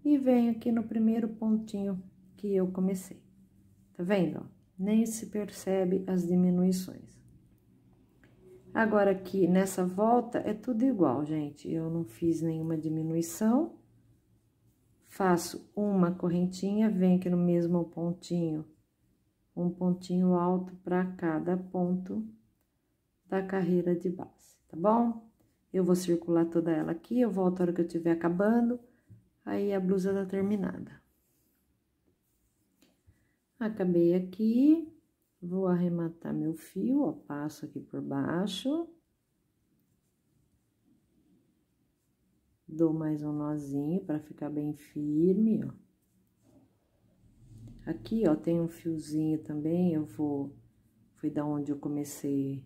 e venho aqui no primeiro pontinho que eu comecei. Tá vendo, ó? Nem se percebe as diminuições. Agora, aqui nessa volta é tudo igual, gente. Eu não fiz nenhuma diminuição. Faço uma correntinha, venho aqui no mesmo pontinho, um pontinho alto para cada ponto da carreira de base. Tá bom? Eu vou circular toda ela aqui, eu volto a hora que eu estiver acabando, aí a blusa tá terminada. Acabei aqui, vou arrematar meu fio, ó, passo aqui por baixo. Dou mais um nozinho pra ficar bem firme, ó. Aqui, ó, tem um fiozinho também, eu vou... Foi da onde eu comecei...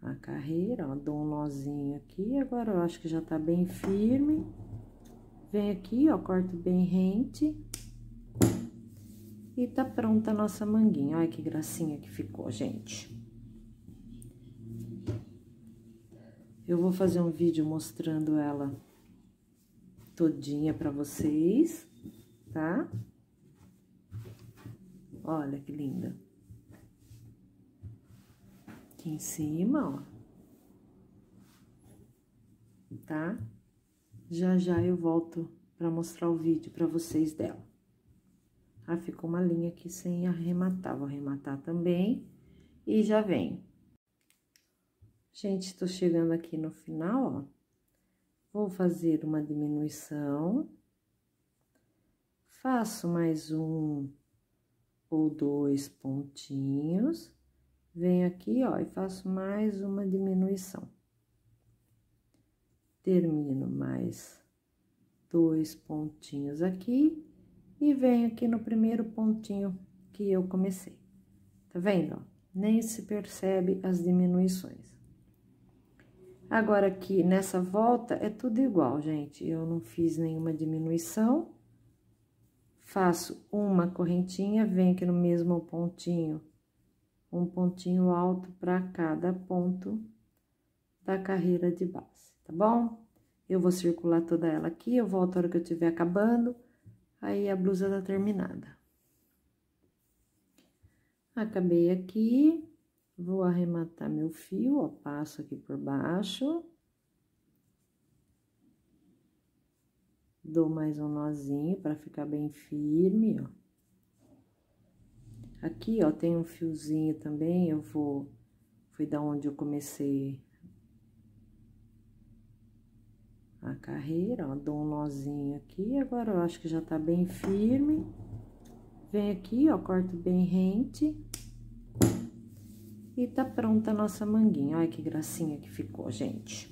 a carreira, ó, dou um nozinho aqui, agora eu acho que já tá bem firme. Venho aqui, ó, corto bem rente. E tá pronta a nossa manguinha. Olha que gracinha que ficou, gente. Eu vou fazer um vídeo mostrando ela todinha pra vocês, tá? Olha que linda. Aqui em cima, ó, tá? Já, já eu volto pra mostrar o vídeo pra vocês dela. Ah, ficou uma linha aqui sem arrematar, vou arrematar também e já vem. Gente, tô chegando aqui no final, ó. Vou fazer uma diminuição. Faço mais um ou dois pontinhos. Venho aqui, ó, e faço mais uma diminuição. Termino mais dois pontinhos aqui e venho aqui no primeiro pontinho que eu comecei. Tá vendo, ó? Nem se percebe as diminuições. Agora, aqui nessa volta, é tudo igual, gente. Eu não fiz nenhuma diminuição. Faço uma correntinha, venho aqui no mesmo pontinho. Um pontinho alto para cada ponto da carreira de base, tá bom? Eu vou circular toda ela aqui, eu volto a hora que eu estiver acabando, aí a blusa tá terminada. Acabei aqui, vou arrematar meu fio, ó, passo aqui por baixo. Dou mais um nozinho para ficar bem firme, ó. Aqui, ó, tem um fiozinho também, eu vou... Foi da onde eu comecei a carreira, ó, dou um nozinho aqui, agora eu acho que já tá bem firme. Venho aqui, ó, corto bem rente. E tá pronta a nossa manguinha, olha que gracinha que ficou, gente.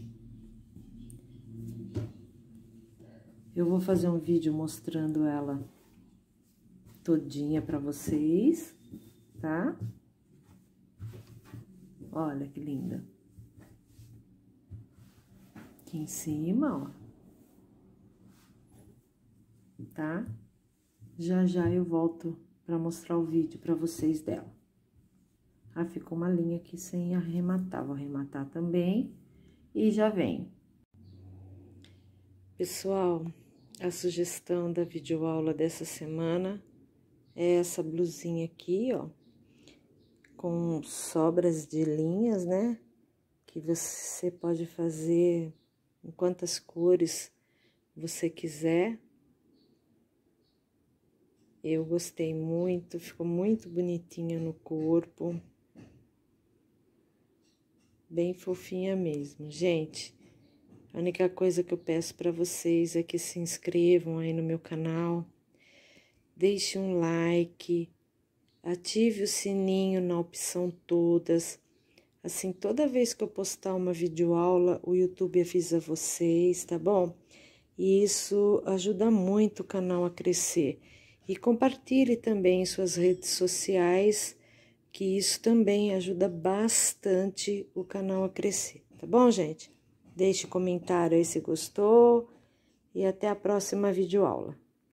Eu vou fazer um vídeo mostrando ela todinha pra vocês. Tá? Olha que linda. Aqui em cima, ó. Tá? Já, já eu volto pra mostrar o vídeo pra vocês dela. Ah, ficou uma linha aqui sem arrematar. Vou arrematar também e já vem. Pessoal, a sugestão da videoaula dessa semana é essa blusinha aqui, ó. Com sobras de linhas, né? Que você pode fazer em quantas cores você quiser. Eu gostei muito, ficou muito bonitinha no corpo. Bem fofinha mesmo. Gente, a única coisa que eu peço para vocês é que se inscrevam aí no meu canal. Deixe um like, ative o sininho na opção todas. Assim, toda vez que eu postar uma videoaula, o YouTube avisa vocês, tá bom? E isso ajuda muito o canal a crescer. E compartilhe também em suas redes sociais, que isso também ajuda bastante o canal a crescer, tá bom, gente? Deixe um comentário aí se gostou e até a próxima videoaula.